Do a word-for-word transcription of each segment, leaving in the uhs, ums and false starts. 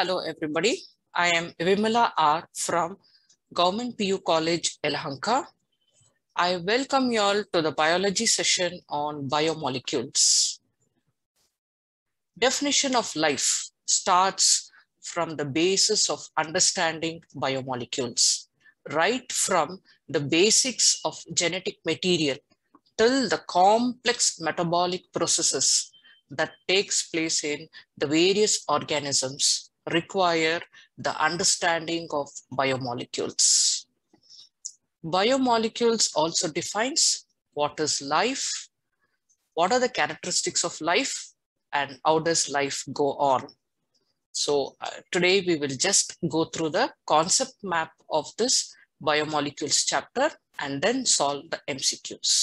Hello everybody, I am Vimala R from Government P U College, Elhanka. I welcome you all to the biology session on biomolecules. Definition of life starts from the basis of understanding biomolecules, right from the basics of genetic material till the complex metabolic processes that takes place in the various organisms require the understanding of biomolecules. Biomolecules also defines what is life, what are the characteristics of life, and how does life go on. So uh, today we will just go through the concept map of this biomolecules chapter and then solve the M C Qs.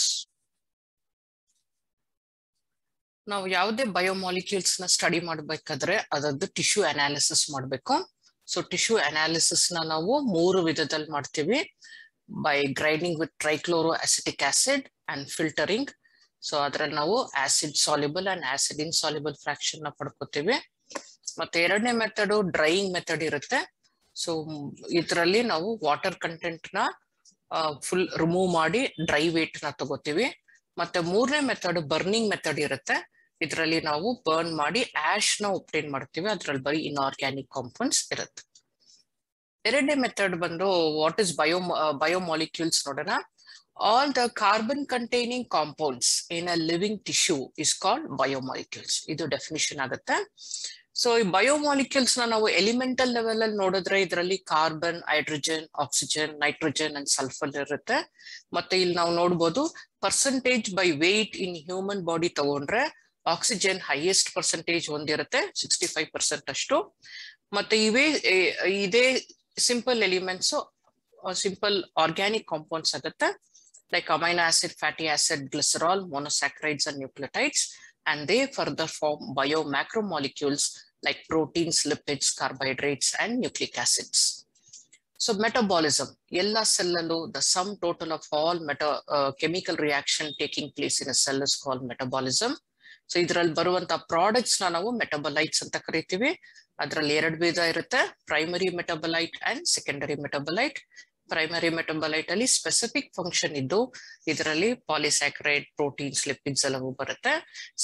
ನಾವು ಯಾವುದೇ biomolecules ನ study ಮಾಡಬೇಕಾದ್ರೆ ಅದರದ್ದು tissue analysis ಮಾಡಬೇಕು. So tissue analysis ನ ನಾವು ಮೂರು ವಿಧದಲ್ಲಿ ಮಾಡ್ತೀವಿ, by grinding with trichloroacetic acid and filtering. So ಅದರಲ್ಲಿ ನಾವು acid soluble and acid insoluble fraction ನ ಪಡ್ಕೋತೀವಿ. ಮತ್ತೆ ಎರಡನೇ ಮೆಥಡ್ ಡ್ರೈಯಿಂಗ್ ಮೆಥಡ್ ಇರುತ್ತೆ. ಸೊ ಇದರಲ್ಲಿ ನಾವು ವಾಟರ್ ಕಂಟೆಂಟ್ ನ ಫುಲ್ ರಿಮೂವ್ ಮಾಡಿ ಡ್ರೈ ವೇಟ್ ನ ತಗೋತೀವಿ. ಮತ್ತೆ ಮೂರನೇ ಮೆಥಡ್ ಬರ್ನಿಂಗ್ ಮೆಥಡ್ ಇರುತ್ತೆ. ಇದರಲ್ಲಿ ನಾವು ಬರ್ನ್ ಮಾಡಿ ಆಶ್ ನ ಒಬ್ಟೈನ್ ಮಾಡ್ತೀವಿ. ಅದರಲ್ಲಿ ಬರೀ ಇನ್ಆರ್ಗ್ಯಾನಿಕ್ ಕಾಂಪೌಂಡ್ಸ್ ಇರುತ್ತೆ. ಎರಡನೇ ಮೆಥಡ್ ಬಂದು ವಾಟ್ ಇಸ್ ಬಯೋ ಬಯೋಮಾಲಿಕ್ಯೂಲ್ಸ್ ನೋಡೋಣ. All the carbon containing compounds in a living tissue is called biomolecules. ಇದು ಡೆಫಿನಿಷನ್ ಆಗುತ್ತೆ. ಸೊ ಈ ಬಯೋಮಾಲಿಕ್ಯೂಲ್ಸ್ ನ ನಾವು ಎಲಿಮೆಂಟಲ್ ಲೆವೆಲ್ ಅಲ್ಲಿ ನೋಡಿದ್ರೆ ಇದರಲ್ಲಿ carbon, hydrogen, oxygen, nitrogen and sulphur ಇರುತ್ತೆ. ಮತ್ತೆ ಇಲ್ಲಿ ನಾವು ನೋಡ್ಬೋದು percentage by weight in human body ತಗೊಂಡ್ರೆ ಆಕ್ಸಿಜನ್ ಹೈಯೆಸ್ಟ್ ಪರ್ಸೆಂಟೇಜ್ ಹೊಂದಿರುತ್ತೆ, ಸಿಕ್ಸ್ಟಿ ಫೈವ್ ಪರ್ಸೆಂಟ್ ಅಷ್ಟು. ಮತ್ತೆ ಇವೇ ಇದೇ simple elements simple organic compounds ಆಗುತ್ತೆ, like amino acid, fatty acid, glycerol, monosaccharides and nucleotides. And they further form bio macromolecules like proteins, lipids, carbohydrates, and nucleic acids. So metabolism, ella cell allo the sum total of all meta uh, chemical reaction taking place in a cell is called metabolism. So idralli baruvanta products na navu metabolites anta kareetive. Adralli eradu veda irutte, primary metabolite and secondary metabolite. Primary metabolite ಅಲ್ಲಿ specific function ಇದ್ದು ಇದರಲ್ಲಿ polysaccharide, proteins, lipids ಎಲ್ಲವೂ ಬರುತ್ತೆ.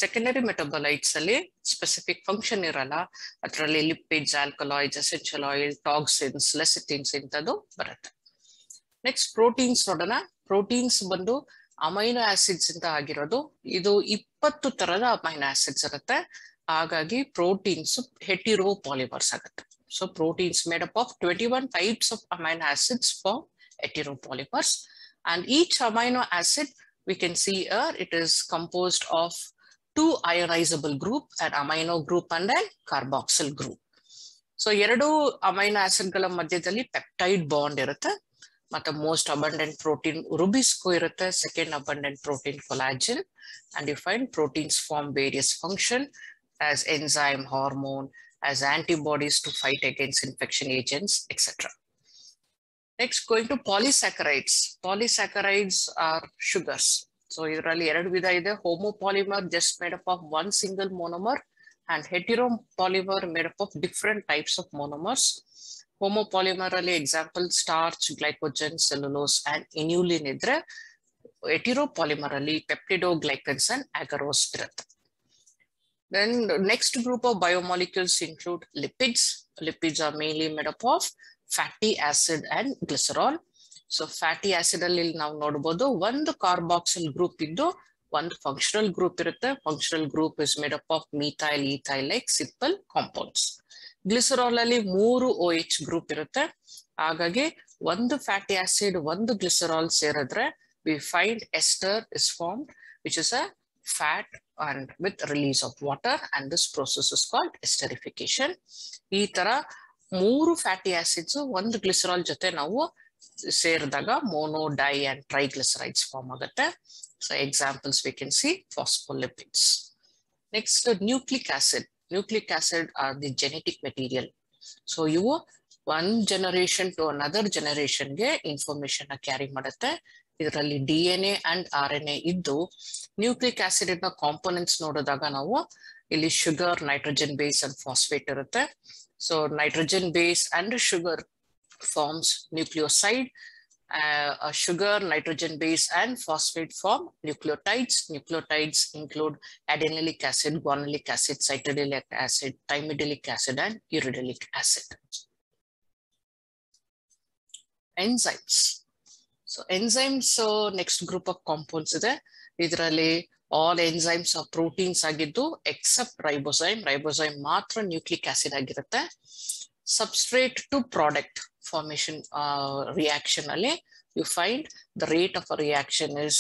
Secondary metabolites ಅಲ್ಲಿ specific function ಇರಲ್ಲ, ಅದರಲ್ಲಿ lipids, alkaloids, essential oil, toxins, lecithins ಇಂಥದ್ದು ಬರುತ್ತೆ. ನೆಕ್ಸ್ಟ್ ಪ್ರೋಟೀನ್ಸ್ ನೋಡೋಣ. ಪ್ರೋಟೀನ್ಸ್ ಬಂದು ಅಮೈನೋ ಆಸಿಡ್ಸ್ ಇಂದ ಆಗಿರೋದು. ಇದು ಇಪ್ಪತ್ತು ತರದ ಅಮೈನೋ ಆಸಿಡ್ಸ್ ಇರುತ್ತೆ. ಹಾಗಾಗಿ ಪ್ರೋಟೀನ್ಸ್ ಹೆಟಿರೋ ಪಾಲಿಮರ್ಸ್ ಆಗುತ್ತೆ. So proteins made up of twenty-one types of amino acids form heteropolymers, and each amino acid we can see here it is composed of two ionizable group, an amino group and a carboxyl group. So eradu amino acid gala madhyadalli peptide bond irutte. Matte most abundant protein rubisco irutte, second abundant protein collagen, and you find proteins form various function as enzyme, hormone, as antibodies to fight against infection agents, et cetera. Next, going to polysaccharides. Polysaccharides are sugars. So, idralli eradu vida ide, homopolymer just made up of one single monomer, and heteropolymer made up of different types of monomers. Homopolymer alli example starch, glycogen, cellulose, and inulin idre. Heteropolymer alli peptidoglycans and agarose irutte. Then the next group of biomolecules include lipids. Lipids are mainly made up of fatty acid and glycerol. So fatty acid alli now nodabodu one carboxyl group iddu, one functional group irutte. Functional group is made up of methyl, ethyl like simple compounds. Glycerol alli three OH group irutte. Hagage one fatty acid, one glycerol seradre we find ester is formed, which is a fat and with release of water, and this process is called esterification. Ee tara three fatty acids one glycerol jothe navu serdaga mono, di and triglycerides form agutte. So examples we can see phospholipids. Next, nucleic acid. Nucleic acid are the genetic material. So ivu one generation to another generation ge information na carry madutte. ಇದರಲ್ಲಿ D N A and R N A ಇದ್ದು, nucleic acid ನ components ನೋಡಿದಾಗ ನಾವು ಇಲ್ಲಿ sugar, nitrogen base and phosphate ಇರುತ್ತೆ. So nitrogen base and sugar forms nucleoside. Uh, a sugar, nitrogen base and phosphate form nucleotides. Nucleotides include adenylate acid, guanylate acid, cytidylate acid, thymidylate acid and uridylate acid. Enzymes. So enzymes, so next group of compounds ಇದೆ. ಇದರಲ್ಲಿ all enzymes are proteins ಆಗಿದ್ದು except ribozyme. Ribozyme ಮಾತ್ರ nucleic acid ಆಗಿರುತ್ತೆ. Substrate to product formation uh, reaction ಅಲ್ಲಿ you find the rate of a reaction is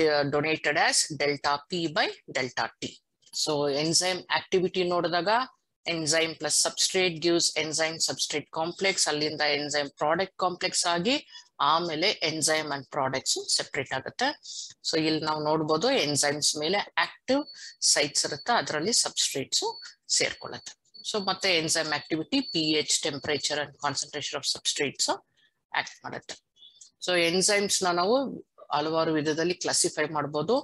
denoted as delta P by delta T. So enzyme activity ನೋಡಿದಾಗ enzyme plus substrate gives enzyme substrate complex, ಅಲ್ಲಿಂದ enzyme product complex ಆಗಿ ಆಮೇಲೆ enzyme and products separate ಆಗುತ್ತೆ. So ಇಲ್ಲಿ ನಾವು ನೋಡಬಹುದು enzymes ಮೇಲೆ active sites ಇರುತ್ತೆ, ಅದರಲ್ಲಿ substrates ಸೇರ್ಕೊಳ್ಳುತ್ತೆ. So ಮತ್ತೆ enzyme activity pH, temperature and concentration of substrates act ಮಾಡುತ್ತೆ. So enzymes ನ ನಾವು ಹಲವಾರು ವಿಧದಲ್ಲಿ classify ಮಾಡಬಹುದು: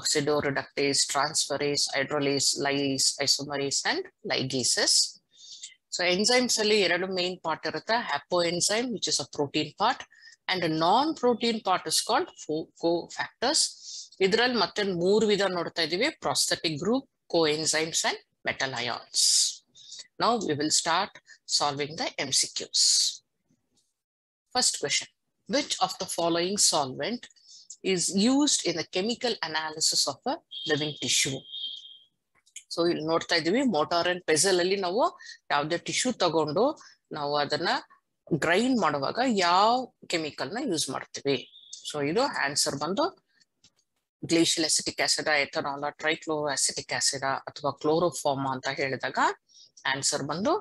oxidoreductase, transferase, hydrolase, lyase, isomerase and ligases. So enzymes ಅಲ್ಲಿ ಎರಡು main part ಇರುತ್ತೆ: apoenzyme which is a protein part and a non protein part is called cofactors. ಇದರಲ್ಲಿ ಮತ್ತೆ ಮೂರು ವಿಧ ನೋಡ್ತಾ ಇದೀವಿ: prosthetic group, coenzymes and metal ions. Now we will start solving the M C Qs. First question: which of the following solvent is used in the chemical analysis of a living tissue? So ಇಲ್ಲಿ ನೋಡ್ತಾ ಇದೀವಿ motor and pestle ಅಲ್ಲಿ ನಾವು ಯಾವುದೇ tissue ತಗೊಂಡು ನಾವು ಅದನ್ನ grind ಮಾಡುವಾಗ ಯಾವ ಕೆಮಿಕಲ್ ನ ಯೂಸ್ ಮಾಡ್ತೀವಿ? ಸೊ ಇದು ಆನ್ಸರ್ ಬಂದು glycyl acetic acid, ethanol, trichloroacetic acid ಅಥವಾ ಕ್ಲೋರೋಫಾರ್ಮ್ ಅಂತ ಹೇಳಿದಾಗ ಆನ್ಸರ್ ಬಂದು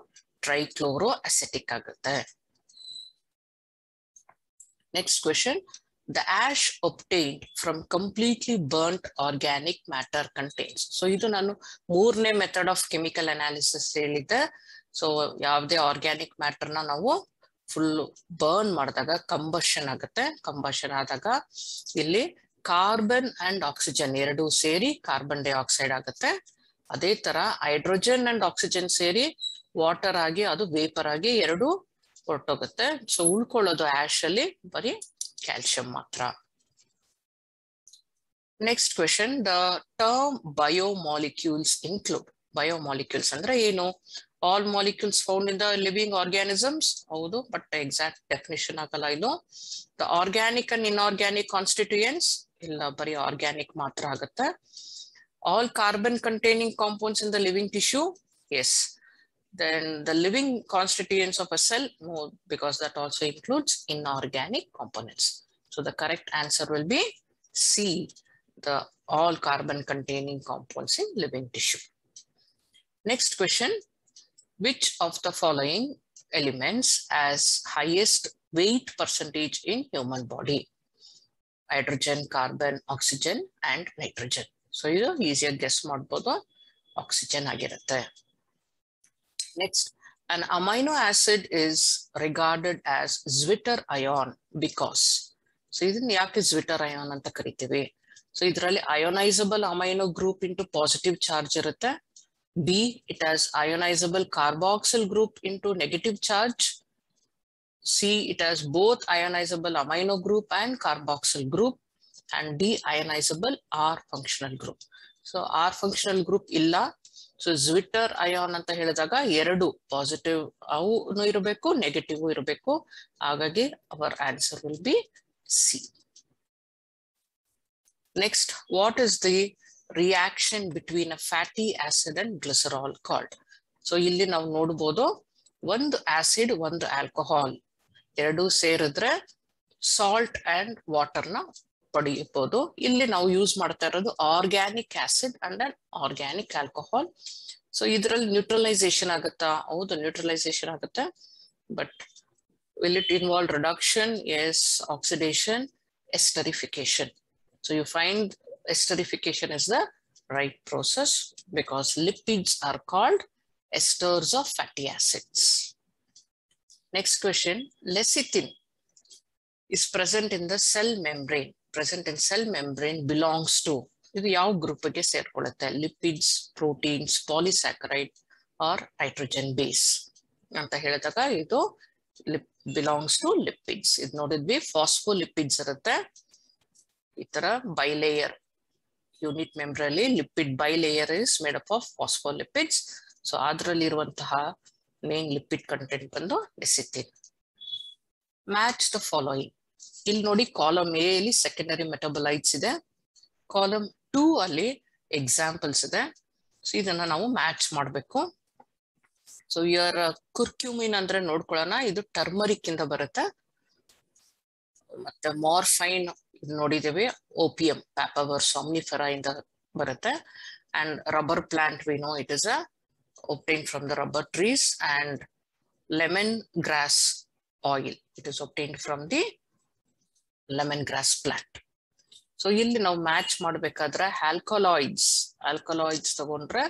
ಟ್ರೈಕ್ಲೋರೋಆಸಿಟಿಕ್ ಆಗುತ್ತೆ. Next question: the ash obtained from completely burnt organic matter contains. So idu nanu moorne method of chemical analysis helide. So yavade organic matter na navu full burn madidaga combustion agutte. Combustion adaga illi carbon and oxygen eradu seri carbon dioxide agutte. Adhe tara hydrogen and oxygen seri water agi adu vapor agi eradu hortogutte. So ulkolodu ash alli bari calcium matra. Next question: the term biomolecules include. Biomolecules andre eno? All molecules found in the living organisms. Howdo, but exact definition agala illo. The organic and inorganic constituents illa bari organic matra agutte. All carbon containing compounds in the living tissue, yes. Then the living constituents of a cell, no, because that also includes inorganic components. So the correct answer will be C, the all carbon containing compounds in living tissue. Next question: which of the following elements has highest weight percentage in human body? Hydrogen, carbon, oxygen and nitrogen. So you know, easier guess ಮಾಡಬಹುದು, oxygen ಆಗಿರುತ್ತೆ. Next: an amino acid is regarded as zwitter ion because. So ಇದನ್ನ ಯಾಕೆ zwitter ion ಅಂತ ಕರೀತೀವಿ? So ಇದರಲ್ಲಿ ionizable amino group into positive charge ಇರುತ್ತೆ. B, it has ionizable carboxyl group into negative charge. C, it has both ionizable amino group and carboxyl group. And D, ionizable R functional group. So R functional group ಇಲ್ಲ. So zwitterion ಅಂತ ಹೇಳಿದಾಗ ಎರಡು positive ಅವನು ಇರಬೇಕು, negative ಇರಬೇಕು. ಹಾಗಾಗಿ our answer will be C. Next: what is the reaction between a fatty acid and glycerol called? So ಇಲ್ಲಿ ನಾವು ನೋಡಬಹುದು ಒಂದು ಆಸಿಡ್ ಒಂದು ಆಲ್ಕೋಹಾಲ್ ಎರಡು ಸೇರಿದ್ರೆ ಸಾಲ್ಟ್ ಅಂಡ್ ವಾಟರ್ನ ಪಡೆಯಬಹುದು. ಇಲ್ಲಿ ನಾವು ಯೂಸ್ ಮಾಡ್ತಾ ಇರೋದು organic acid and inorganic alcohol. So ಇದರಲ್ಲಿ ನ್ಯೂಟ್ರಲೈಸೇಷನ್ ಆಗುತ್ತಾ? ಹೌದು, ನ್ಯೂಟ್ರಲೈಸೇಷನ್ ಆಗುತ್ತೆ. But will it involve reduction? Yes. Oxidation, esterification. So you find esterification is the right process because lipids are called esters of fatty acids. Next question: lecithin is present in the cell membrane. Present in cell membrane belongs to. ಇದು ಯಾವ group ಗೆ ಸೇರ್ಕೊಳ್ಳುತ್ತೆ? Lipids, proteins, polysaccharide or nitrogen base ಅಂತ ಹೇಳಿದಾಗ ಇದು belongs to lipids. ಇದು ನೋಡಿದ್ವಿ ಫಾಸ್ಫೋಲಿಪಿಡ್ಸ್ ಇರುತ್ತೆ, ಈ ತರ ಬೈಲೇಯರ್ ಯೂನಿಟ್ ಮೆಂಬ್ರ ಅಲ್ಲಿ lipid bilayer is made up of phospholipids. So ಅದರಲ್ಲಿರುವಂತಹ ಮೇನ್ ಲಿಪಿಡ್ ಕಂಟೆಂಟ್ ಬಂದು ಲೆಸಿಥಿನ್. Match the following. ಇಲ್ಲಿ ನೋಡಿ ಕಾಲಮ್ ಎ ಅಲ್ಲಿ ಸೆಕೆಂಡರಿ ಮೆಟಾಬೊಲೈಟ್ಸ್ ಇದೆ, ಕಾಲಮ್ ಟೂ ಅಲ್ಲಿ ಎಕ್ಸಾಂಪಲ್ಸ್ ಇದೆ. ಸೊ ಇದನ್ನ ನಾವು ಮ್ಯಾಚ್ ಮಾಡಬೇಕು. ಸೊ ಇಯರ್ ಕುರ್ಕ್ಯೂಮಿನ್ ಅಂದ್ರೆ ನೋಡ್ಕೊಳ್ಳೋಣ, ಇದು ಟರ್ಮರಿಕ್ ಇಂದ ಬರುತ್ತೆ. ಮತ್ತೆ ಮಾರ್ಫೈನ್ ನೋಡಿದೇವಿ, ಓಪಿಯಂ ಪ್ಯಾಪವರ್ ಸೊಮ್ನಿಫೆರ ಇಂದ ಬರುತ್ತೆ. And rubber plant we know it is obtained from the rubber trees, and lemon grass oil, it is obtained from the lemon grass plant. So ಇಲ್ಲಿ ನಾವು ಮ್ಯಾಚ್ ಮಾಡಬೇಕಾದ್ರೆ ಆಲ್ಕಲಾಯ್ಡ್ಸ್ ಆಲ್ಕಲಾಯ್ಡ್ಸ್ ತಗೊಂಡ್ರೆ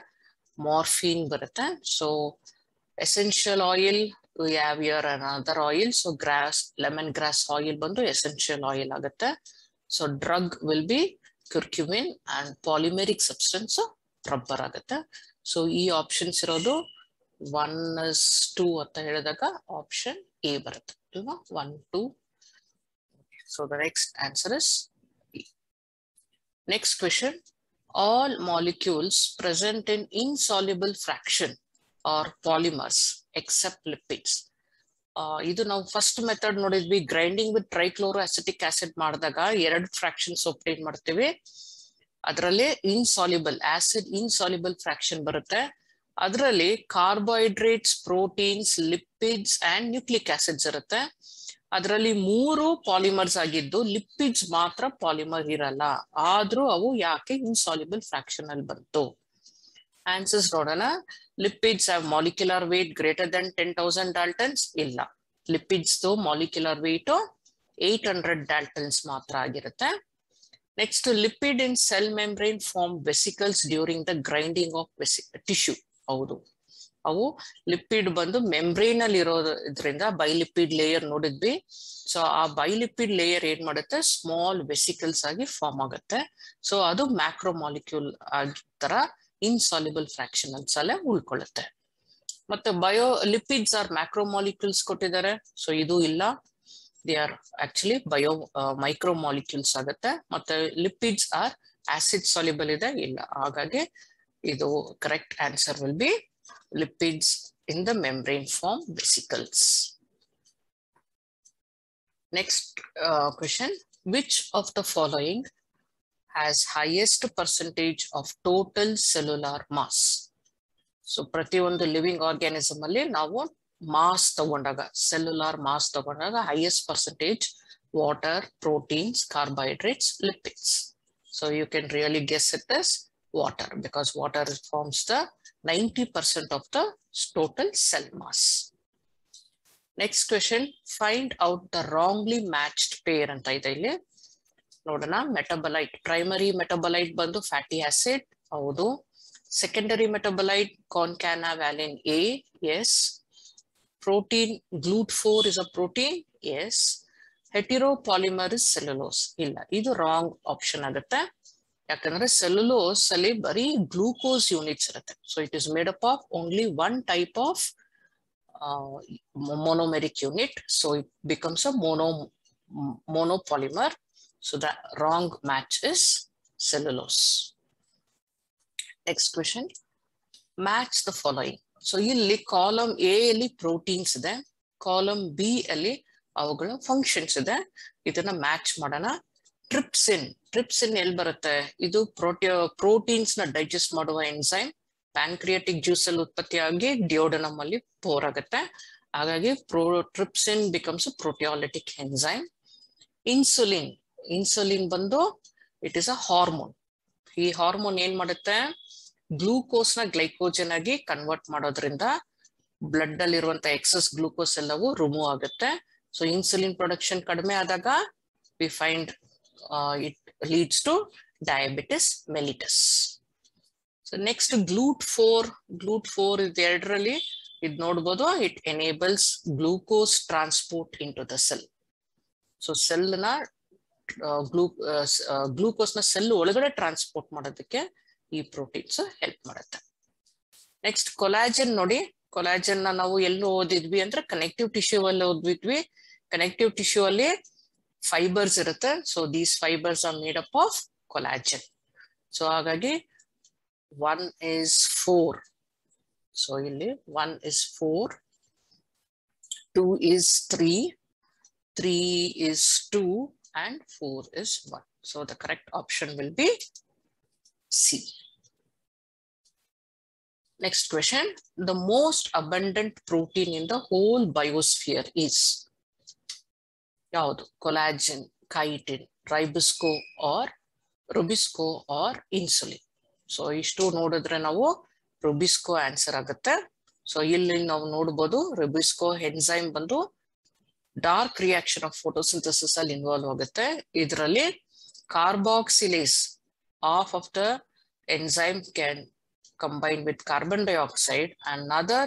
morphine ಬರುತ್ತೆ. So essential oil we have here another oil. So grass lemon grass oil ಬಂದು essential oil ಆಗುತ್ತೆ. So drug will be curcumin and polymeric substance rubber ಆಗುತ್ತೆ. So ಈ options ಇರೋದು ಒನ್ ಇಸ್ ಟೂ ಅಂತ ಹೇಳಿದಾಗ ಆಪ್ಷನ್ ಎ ಬರುತ್ತೆ. One two. So the next answer is E. Next question. All molecules present in insoluble fraction or polymers except lipids. ಇದು ನಾವು first method ನೋಡಿದ್ವಿ, grinding with trichloroacetic acid ಮಾಡಿದಾಗ ಎರಡು fractions obtain ಮಾಡ್ತೀವಿ. ಅದರಲ್ಲಿ ಇನ್ಸಾಲ್ಯುಬಲ್ ಆಸಿಡ್ ಇನ್ಸಾಲ್ಯುಬಲ್ ಫ್ರಾಕ್ಷನ್ ಬರುತ್ತೆ. ಅದರಲ್ಲಿ carbohydrates, proteins, lipids and nucleic acids ಇರುತ್ತೆ. ಅದರಲ್ಲಿ ಮೂರು ಪಾಲಿಮರ್ಸ್ ಆಗಿದ್ದು ಲಿಪಿಡ್ಸ್ ಮಾತ್ರ ಪಾಲಿಮರ್ ಇರಲ್ಲ. ಆದ್ರೂ ಅವು ಯಾಕೆ ಇನ್ಸಾಲ್ಯುಬಲ್ ಫ್ರಾಕ್ಷನ್ ಅಲ್ಲಿ ಬಂತು? ಆನ್ಸರ್ಸ್ ನೋಡೋಣ. Lipids have molecular weight greater than ten thousand daltons ಇಲ್ಲ. Lipids molecular weight eight hundred daltons ಮಾತ್ರ ಆಗಿರುತ್ತೆ. Next, lipid in cell membrane form vesicles during the grinding of tissue. ಹೌದು, ಅವು ಲಿಪಿಡ್ ಬಂದು membrane ಅಲ್ಲಿ ಇರೋದ್ರಿಂದ ಬೈಲಿಪಿಡ್ ಲೇಯರ್ ನೋಡಿದ್ವಿ. ಸೊ ಆ ಬೈಲಿಪಿಡ್ ಲೇಯರ್ ಏನ್ ಮಾಡುತ್ತೆ? ಸ್ಮಾಲ್ ವೆಸಿಕಲ್ಸ್ ಆಗಿ ಫಾರ್ಮ್ ಆಗುತ್ತೆ. ಸೊ ಅದು ಮ್ಯಾಕ್ರೋ ಮಾಲಿಕ್ಯೂಲ್ ಆಗಿ ತರ ಇನ್ಸಾಲ್ಯುಬಲ್ ಫ್ರಾಕ್ಷನ್ ಅನ್ಸಲ್ಲ ಉಳ್ಕೊಳ್ಳುತ್ತೆ. ಮತ್ತೆ bio lipids are macromolecules ಕೊಟ್ಟಿದ್ದಾರೆ. ಸೊ ಇದು ಇಲ್ಲ, they are actually bio uh, micro molecules ಆಗುತ್ತೆ. ಮತ್ತೆ lipids are acid soluble ಇದೆ ಇಲ್ಲ. ಹಾಗಾಗಿ ಇದು correct answer will be lipids in the membrane form vesicles. Next uh, question. Which of the following has highest percentage of total cellular mass? So ಪ್ರತಿಯೊಂದು living organism ಅಲ್ಲಿ ನಾವು mass ತಗೊಂಡಾಗ cellular mass ತಗೊಂಡಾಗ highest percentage water, proteins, carbohydrates, lipids. So you can really guess it is water, because water forms the ninety percent of the total cell mass. Next question. Find out the wrongly matched pair ಅಂತ ಇದೆ. ಇಲ್ಲಿ ನೋಡೋಣ. Metabolite primary metabolite ಬಂದು fatty acid, ಹೌದು. Secondary metabolite concanavalin A, yes. Protein GLUT four is a protein, yes. Heteropolymer is cellulose, ಇಲ್ಲ. ಇದು wrong option ಆಗುತ್ತೆ. ಯಾಕಂದ್ರೆ ಸೆಲ್ಯುಲೋಸ್ ಅಲ್ಲಿ ಬರೀ ಗ್ಲೂಕೋಸ್ ಯೂನಿಟ್ಸ್ ಇರುತ್ತೆ. So it is made up of only one type of monomeric unit. So it becomes a mono monopolymer. So the wrong match is cellulose. Next question. Match the following. So ಇಲ್ಲಿ column A ಅಲ್ಲಿ proteins ಇದೆ, column B ಅಲ್ಲಿ ಅವುಗಳ functions ಇದೆ. ಇದನ್ನ match ಮಾಡೋಣ. Trypsin trypsin ಎಲ್ಲಿ ಬರುತ್ತೆ? ಇದು ಪ್ರೋಟಿಯೋ ಪ್ರೋಟೀನ್ಸ್ ನ ಡೈಜೆಸ್ಟ್ ಮಾಡುವ ಎನ್ಸೈಮ್. ಪ್ಯಾನ್ಕ್ರಿಯಾಟಿಕ್ ಜ್ಯೂಸ್ ಅಲ್ಲಿ ಉತ್ಪತ್ತಿಯಾಗಿ ಡಿಯೋಡನಮ್ ಅಲ್ಲಿ ಪೋರ್ ಆಗುತ್ತೆ. ಹಾಗಾಗಿ pro trypsin becomes proteolytic enzyme. Insulin insulin ಬಂದು ಇಟ್ ಇಸ್ ಅ ಹಾರ್ಮೋನ್. ಈ ಹಾರ್ಮೋನ್ ಏನ್ ಮಾಡುತ್ತೆ? ಗ್ಲೂಕೋಸ್ ನ ಗ್ಲೈಕೋಜನ್ ಆಗಿ ಕನ್ವರ್ಟ್ ಮಾಡೋದ್ರಿಂದ ಬ್ಲಡ್ ಅಲ್ಲಿರುವಂತ ಎಕ್ಸಸ್ ಗ್ಲೂಕೋಸ್ ಎಲ್ಲವೂ ರಿಮೂವ್ ಆಗುತ್ತೆ. ಸೊ ಇನ್ಸುಲಿನ್ ಪ್ರೊಡಕ್ಷನ್ ಕಡಿಮೆ ಆದಾಗ we find it leads to diabetes mellitus. So next GLUT four GLUT four ಇದು ಎರಡರಲ್ಲಿ ಇದು ನೋಡ್ಬೋದು. It enables glucose transport into the cell. So cell ನ ಗ್ಲೂ ಗ್ಲೂಕೋಸ್ ನ ಸೆಲ್ ಒಳಗಡೆ ಟ್ರಾನ್ಸ್ಪೋರ್ಟ್ ಮಾಡೋದಕ್ಕೆ ಈ ಪ್ರೋಟೀನ್ಸ್ ಹೆಲ್ಪ್ ಮಾಡುತ್ತೆ. ನೆಕ್ಸ್ಟ್ ಕೊಲಾಜನ್ ನೋಡಿ. ಕೊಲಾಜನ್ ನ ನಾವು ಎಲ್ಲೂ ಓದಿದ್ವಿ ಅಂದ್ರೆ ಕನೆಕ್ಟಿವ್ ಟಿಶ್ಯೂ ಅಲ್ಲಿ ಓದಿದ್ವಿ. ಕನೆಕ್ಟಿವ್ ಟಿಶ್ಯೂ ಅಲ್ಲಿ ಫೈಬರ್ಸ್ ಇರುತ್ತೆ. So these fibres are made up of collagen. So ಹಾಗಾಗಿ ಒನ್ ಇಸ್ ಫೋರ್. ಸೊ ಇಲ್ಲಿ one is four, two is three, three is two and four is one. So the correct option will be C. Next question. The most abundant protein in the whole biosphere is yaudu? Collagen, chitin, ribosco or rubisco or insulin. So ishtu nodidre navu rubisco answer agutte. So illi navu nodabodu rubisco enzyme bandu dark reaction of photosynthesis अल involve होते हैं. इधरली carboxylase of of the enzyme can combine with carbon dioxide and other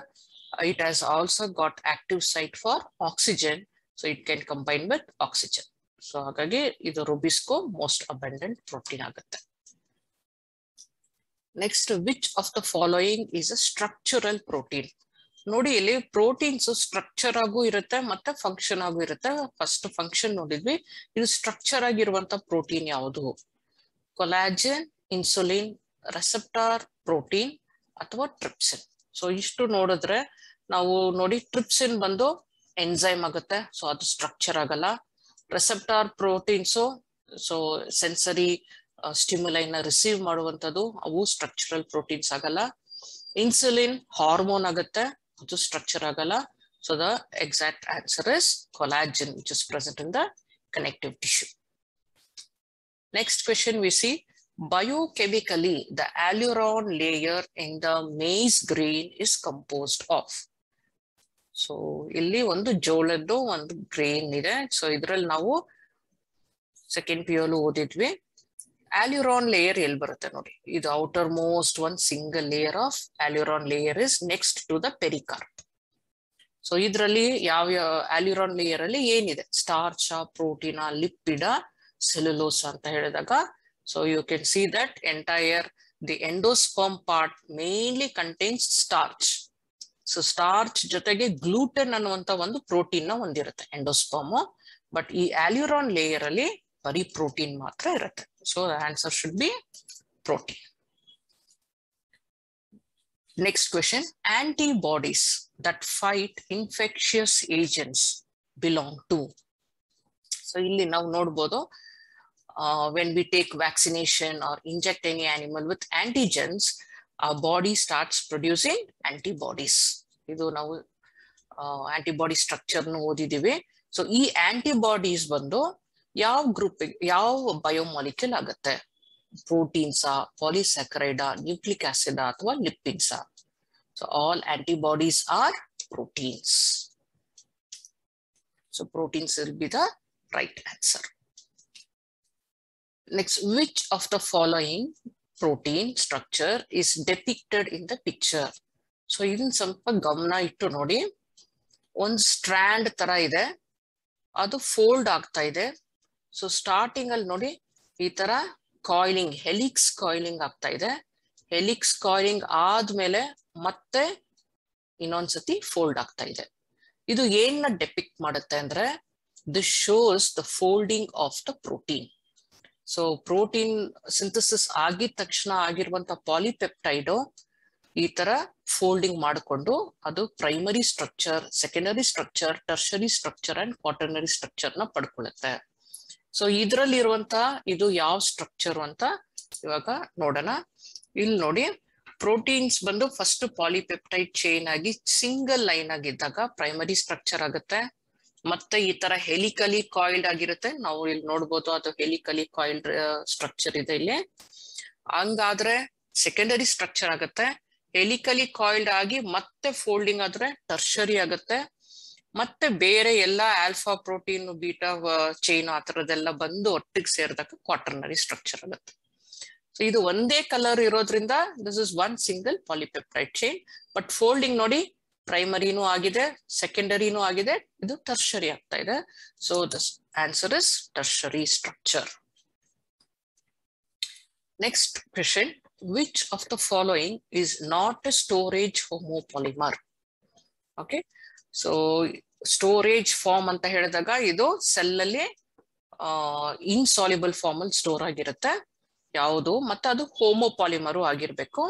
it has also got active site for oxygen so it can combine with oxygen. So ಹಾಗಾಗಿ ಇದು rubisco most abundant protein ಆಗುತ್ತೆ. Next which of the following is a structural protein? ನೋಡಿ ಇಲ್ಲಿ proteins structure ಆಗು ಇರುತ್ತೆ ಮತ್ತೆ function ಆಗು ಇರುತ್ತೆ. ಫಸ್ಟ್ ಫಂಕ್ಷನ್ ನೋಡಿದ್ವಿ. ಇದು ಸ್ಟ್ರಕ್ಚರ್ ಆಗಿರುವಂತ ಪ್ರೋಟೀನ್ ಯಾವುದು? ಕೊಲಾಜನ್, ಇನ್ಸುಲಿನ್, ರೆಸೆಪ್ಟಾರ್ ಪ್ರೋಟೀನ್ ಅಥವಾ ಟ್ರಿಪ್ಸಿನ್. ಸೊ ಇಷ್ಟು ನೋಡಿದ್ರೆ ನಾವು ನೋಡಿ ಟ್ರಿಪ್ಸಿನ್ ಬಂದು ಎನ್ಸೈಮ್ ಆಗುತ್ತೆ. ಸೊ ಅದು ಸ್ಟ್ರಕ್ಚರ್ ಆಗಲ್ಲ. ರೆಸೆಪ್ಟಾರ್ ಪ್ರೋಟೀನ್ಸು ಸೊ ಸೆನ್ಸರಿ ಸ್ಟಿಮ್ಯುಲೈನ ರಿಸೀವ್ ಮಾಡುವಂಥದ್ದು, ಅವು ಸ್ಟ್ರಕ್ಚರಲ್ ಪ್ರೋಟೀನ್ಸ್ ಆಗಲ್ಲ. ಇನ್ಸುಲಿನ್ ಹಾರ್ಮೋನ್ ಆಗುತ್ತೆ, ಅದು ಸ್ಟ್ರಕ್ಚರ್ ಆಗಲ್ಲ. So the exact answer is collagen which is present in the connective tissue. Next question we see biochemically the aleurone layer in the maize grain is composed of. So ಇಲ್ಲಿ ಒಂದು ಜೋಳದ್ದು ಒಂದು grain ಇದೆ. So ಇದರಲ್ಲಿ ನಾವು second P U ಓದಿದ್ವಿ. Aleurone layer ಎಲ್ಲಿ ಬರುತ್ತೆ ನೋಡಿ. ಇದು ಔಟರ್ ಮೋಸ್ಟ್ ಒಂದು single layer of aleurone layer is next to the pericarp. So ಇದರಲ್ಲಿ ಯಾವ ಯಾವ ಅಲ್ಯೂರಾನ್ ಲೇಯರ್ ಅಲ್ಲಿ ಏನಿದೆ? ಸ್ಟಾರ್ಚ, ಪ್ರೋಟೀನ, ಲಿಪಿಡ, ಸೆಲ್ಯುಲೋಸ್ ಅಂತ ಹೇಳಿದಾಗ so you can see that entire the endosperm part mainly contains starch. So starch ಜೊತೆಗೆ ಗ್ಲೂಟೆನ್ ಅನ್ನುವಂತ ಒಂದು ಪ್ರೋಟೀನ್ ನ ಹೊಂದಿರುತ್ತೆ ಎಂಡೋಸ್ಪರ್ಮ್. ಬಟ್ ಈ ಅಲ್ಯೂರಾನ್ ಲೇಯರ್ ಅಲ್ಲಿ ಬರೀ ಪ್ರೋಟೀನ್ ಮಾತ್ರ ಇರುತ್ತೆ. So the answer should be protein. Next question. Antibodies that fight infectious agents belong to. So illi now nodabodu when we take vaccination or inject any animal with antigens, our body starts producing antibodies. Idu now antibody structure nu odidive. So ee antibodies bandu ಯಾವ group, ಯಾವ biomolecule ಆಗುತ್ತೆ? ಪ್ರೋಟೀನ್ಸಾ, ಪಾಲಿಸ್ಯಾಕರೈಡಾ, nucleic ಆಸಿಡಾ ಅಥವಾ ಲಿಪಿಡ್ಸಾ? So all antibodies are proteins. So proteins will be the right answer. Next which of the following protein structure is depicted in the picture? So ಇದನ್ನ ಸ್ವಲ್ಪ ಗಮನ ಇಟ್ಟು ನೋಡಿ. ಒಂದು ಸ್ಟ್ರ್ಯಾಂಡ್ ತರ ಇದೆ, ಅದು ಫೋಲ್ಡ್ ಆಗ್ತಾ ಇದೆ. ಸೊ ಸ್ಟಾರ್ಟಿಂಗ್ ಅಲ್ಲಿ ನೋಡಿ ಈ ತರ ಕಾಯಿಲಿಂಗ್, ಹೆಲಿಕ್ಸ್ ಕಾಯಿಲಿಂಗ್ ಆಗ್ತಾ ಇದೆ. ಹೆಲಿಕ್ಸ್ ಕಾಯಿಲಿಂಗ್ ಆದ್ಮೇಲೆ ಮತ್ತೆ ಇನ್ನೊಂದ್ಸತಿ ಫೋಲ್ಡ್ ಆಗ್ತಾ ಇದೆ. ಇದು ಏನ್ನ ಡೆಪಿಕ್ಟ್ ಮಾಡುತ್ತೆ ಅಂದ್ರೆ this shows the folding of the protein. So protein synthesis ಆಗಿದ ತಕ್ಷಣ ಆಗಿರುವಂತ ಪಾಲಿಪೆಪ್ಟೈಡು ಈ ತರ ಫೋಲ್ಡಿಂಗ್ ಮಾಡಿಕೊಂಡು ಅದು primary structure, secondary structure, tertiary structure and quaternary structure ನ ಪಡ್ಕೊಳ್ಳುತ್ತೆ. ಸೊ ಇದರಲ್ಲಿ ಇರುವಂತಹ ಇದು ಯಾವ ಸ್ಟ್ರಕ್ಚರ್ ಅಂತ ಇವಾಗ ನೋಡೋಣ. ಇಲ್ಲಿ ನೋಡಿ ಪ್ರೋಟೀನ್ಸ್ ಬಂದು ಫಸ್ಟ್ ಪಾಲಿಪೆಪ್ಟೈಡ್ ಚೈನ್ ಆಗಿ ಸಿಂಗಲ್ ಲೈನ್ ಆಗಿದ್ದಾಗ ಪ್ರೈಮರಿ ಸ್ಟ್ರಕ್ಚರ್ ಆಗುತ್ತೆ. ಮತ್ತೆ ಈ ತರ ಹೆಲಿಕಲಿ ಕಾಯಿಲ್ಡ್ ಆಗಿರುತ್ತೆ. ನಾವು ಇಲ್ಲಿ ನೋಡ್ಬೋದು ಅದು ಹೆಲಿಕಲಿ ಕಾಯಿಲ್ಡ್ ಸ್ಟ್ರಕ್ಚರ್ ಇದೆ ಇಲ್ಲಿ. ಹಂಗಾದ್ರೆ ಸೆಕೆಂಡರಿ ಸ್ಟ್ರಕ್ಚರ್ ಆಗುತ್ತೆ. ಹೆಲಿಕಲಿ ಕಾಯಿಲ್ಡ್ ಆಗಿ ಮತ್ತೆ ಫೋಲ್ಡಿಂಗ್ ಆದ್ರೆ ಟರ್ಷರಿ ಆಗುತ್ತೆ. ಮತ್ತೆ ಬೇರೆ ಎಲ್ಲ ಆಲ್ಫಾ ಪ್ರೋಟೀನ್, ಬೀಟಾ ಚೈನ್ ಆ ತರದೆಲ್ಲ ಬಂದು ಒಟ್ಟಿಗೆ ಸೇರಿದಾಗ ಕ್ವಾಟರ್ನರಿ ಸ್ಟ್ರಕ್ಚರ್ ಆಗುತ್ತೆ. ಸೊ ಇದು ಒಂದೇ ಕಲರ್ ಇರೋದ್ರಿಂದ this is one single polypeptide chain. But folding ನೋಡಿ ಪ್ರೈಮರಿನೂ ಆಗಿದೆ, ಸೆಕೆಂಡರಿನೂ ಆಗಿದೆ, ಇದು ಟರ್ಷರಿ ಆಗ್ತಾ ಇದೆ. So the answer is tertiary structure. Next question, which of the following is not a storage homopolymer? Okay, so storage form anta helidaga idu cell alli insoluble form alli store agirutte yavudu matte adu homopolymer agirbeku.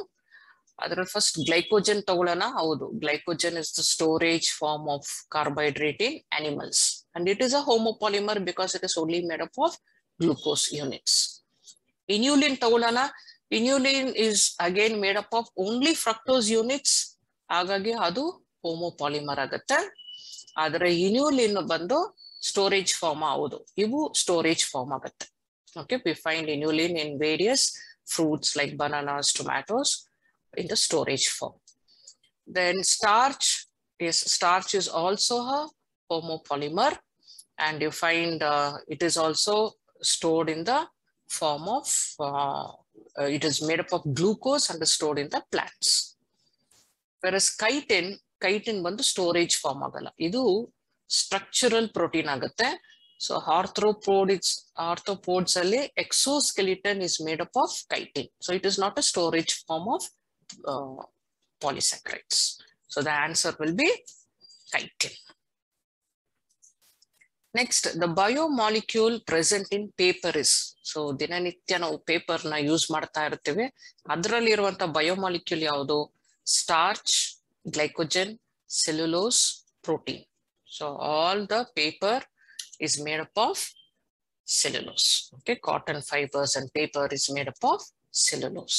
Adra first glycogen tagolana, haudu glycogen is the storage form of carbohydrate in animals and it is a homopolymer because it is only made up of glucose units. Inulin tagolana, inulin is again made up of only fructose units, hagagi adu homopolymer agutte. ಆದರೆ inulin ಬಂದು storage form ಆಗೋದು, ಇವು storage form ಆಗುತ್ತೆ. Okay, we find inulin in various fruits like bananas, tomatoes in the storage form. Then starch is starch is also a homopolymer and you find it is also stored in the form of it is made up of glucose and stored in the plants. Versus chitin chitin ಬಂದು storage form ಆಗಲ್ಲ, ಇದು structural protein ಆಗುತ್ತೆ. So arthropods arthropods ಅಲ್ಲಿ exoskeleton is made up of chitin. So it is not a storage form of polysaccharides. So the answer will be chitin. Next, the biomolecule present in paper is. So ದಿನನಿತ್ಯ ನಾವು paper ನ use ಮಾಡ್ತಾ ಇರ್ತೀವಿ, ಅದರಲ್ಲಿ ಇರುವಂತ biomolecule ಯಾವುದು? Starch, glycogen, cellulose, protein. So all the paper is made up of cellulose. Okay, cotton fibers and paper is made up of cellulose.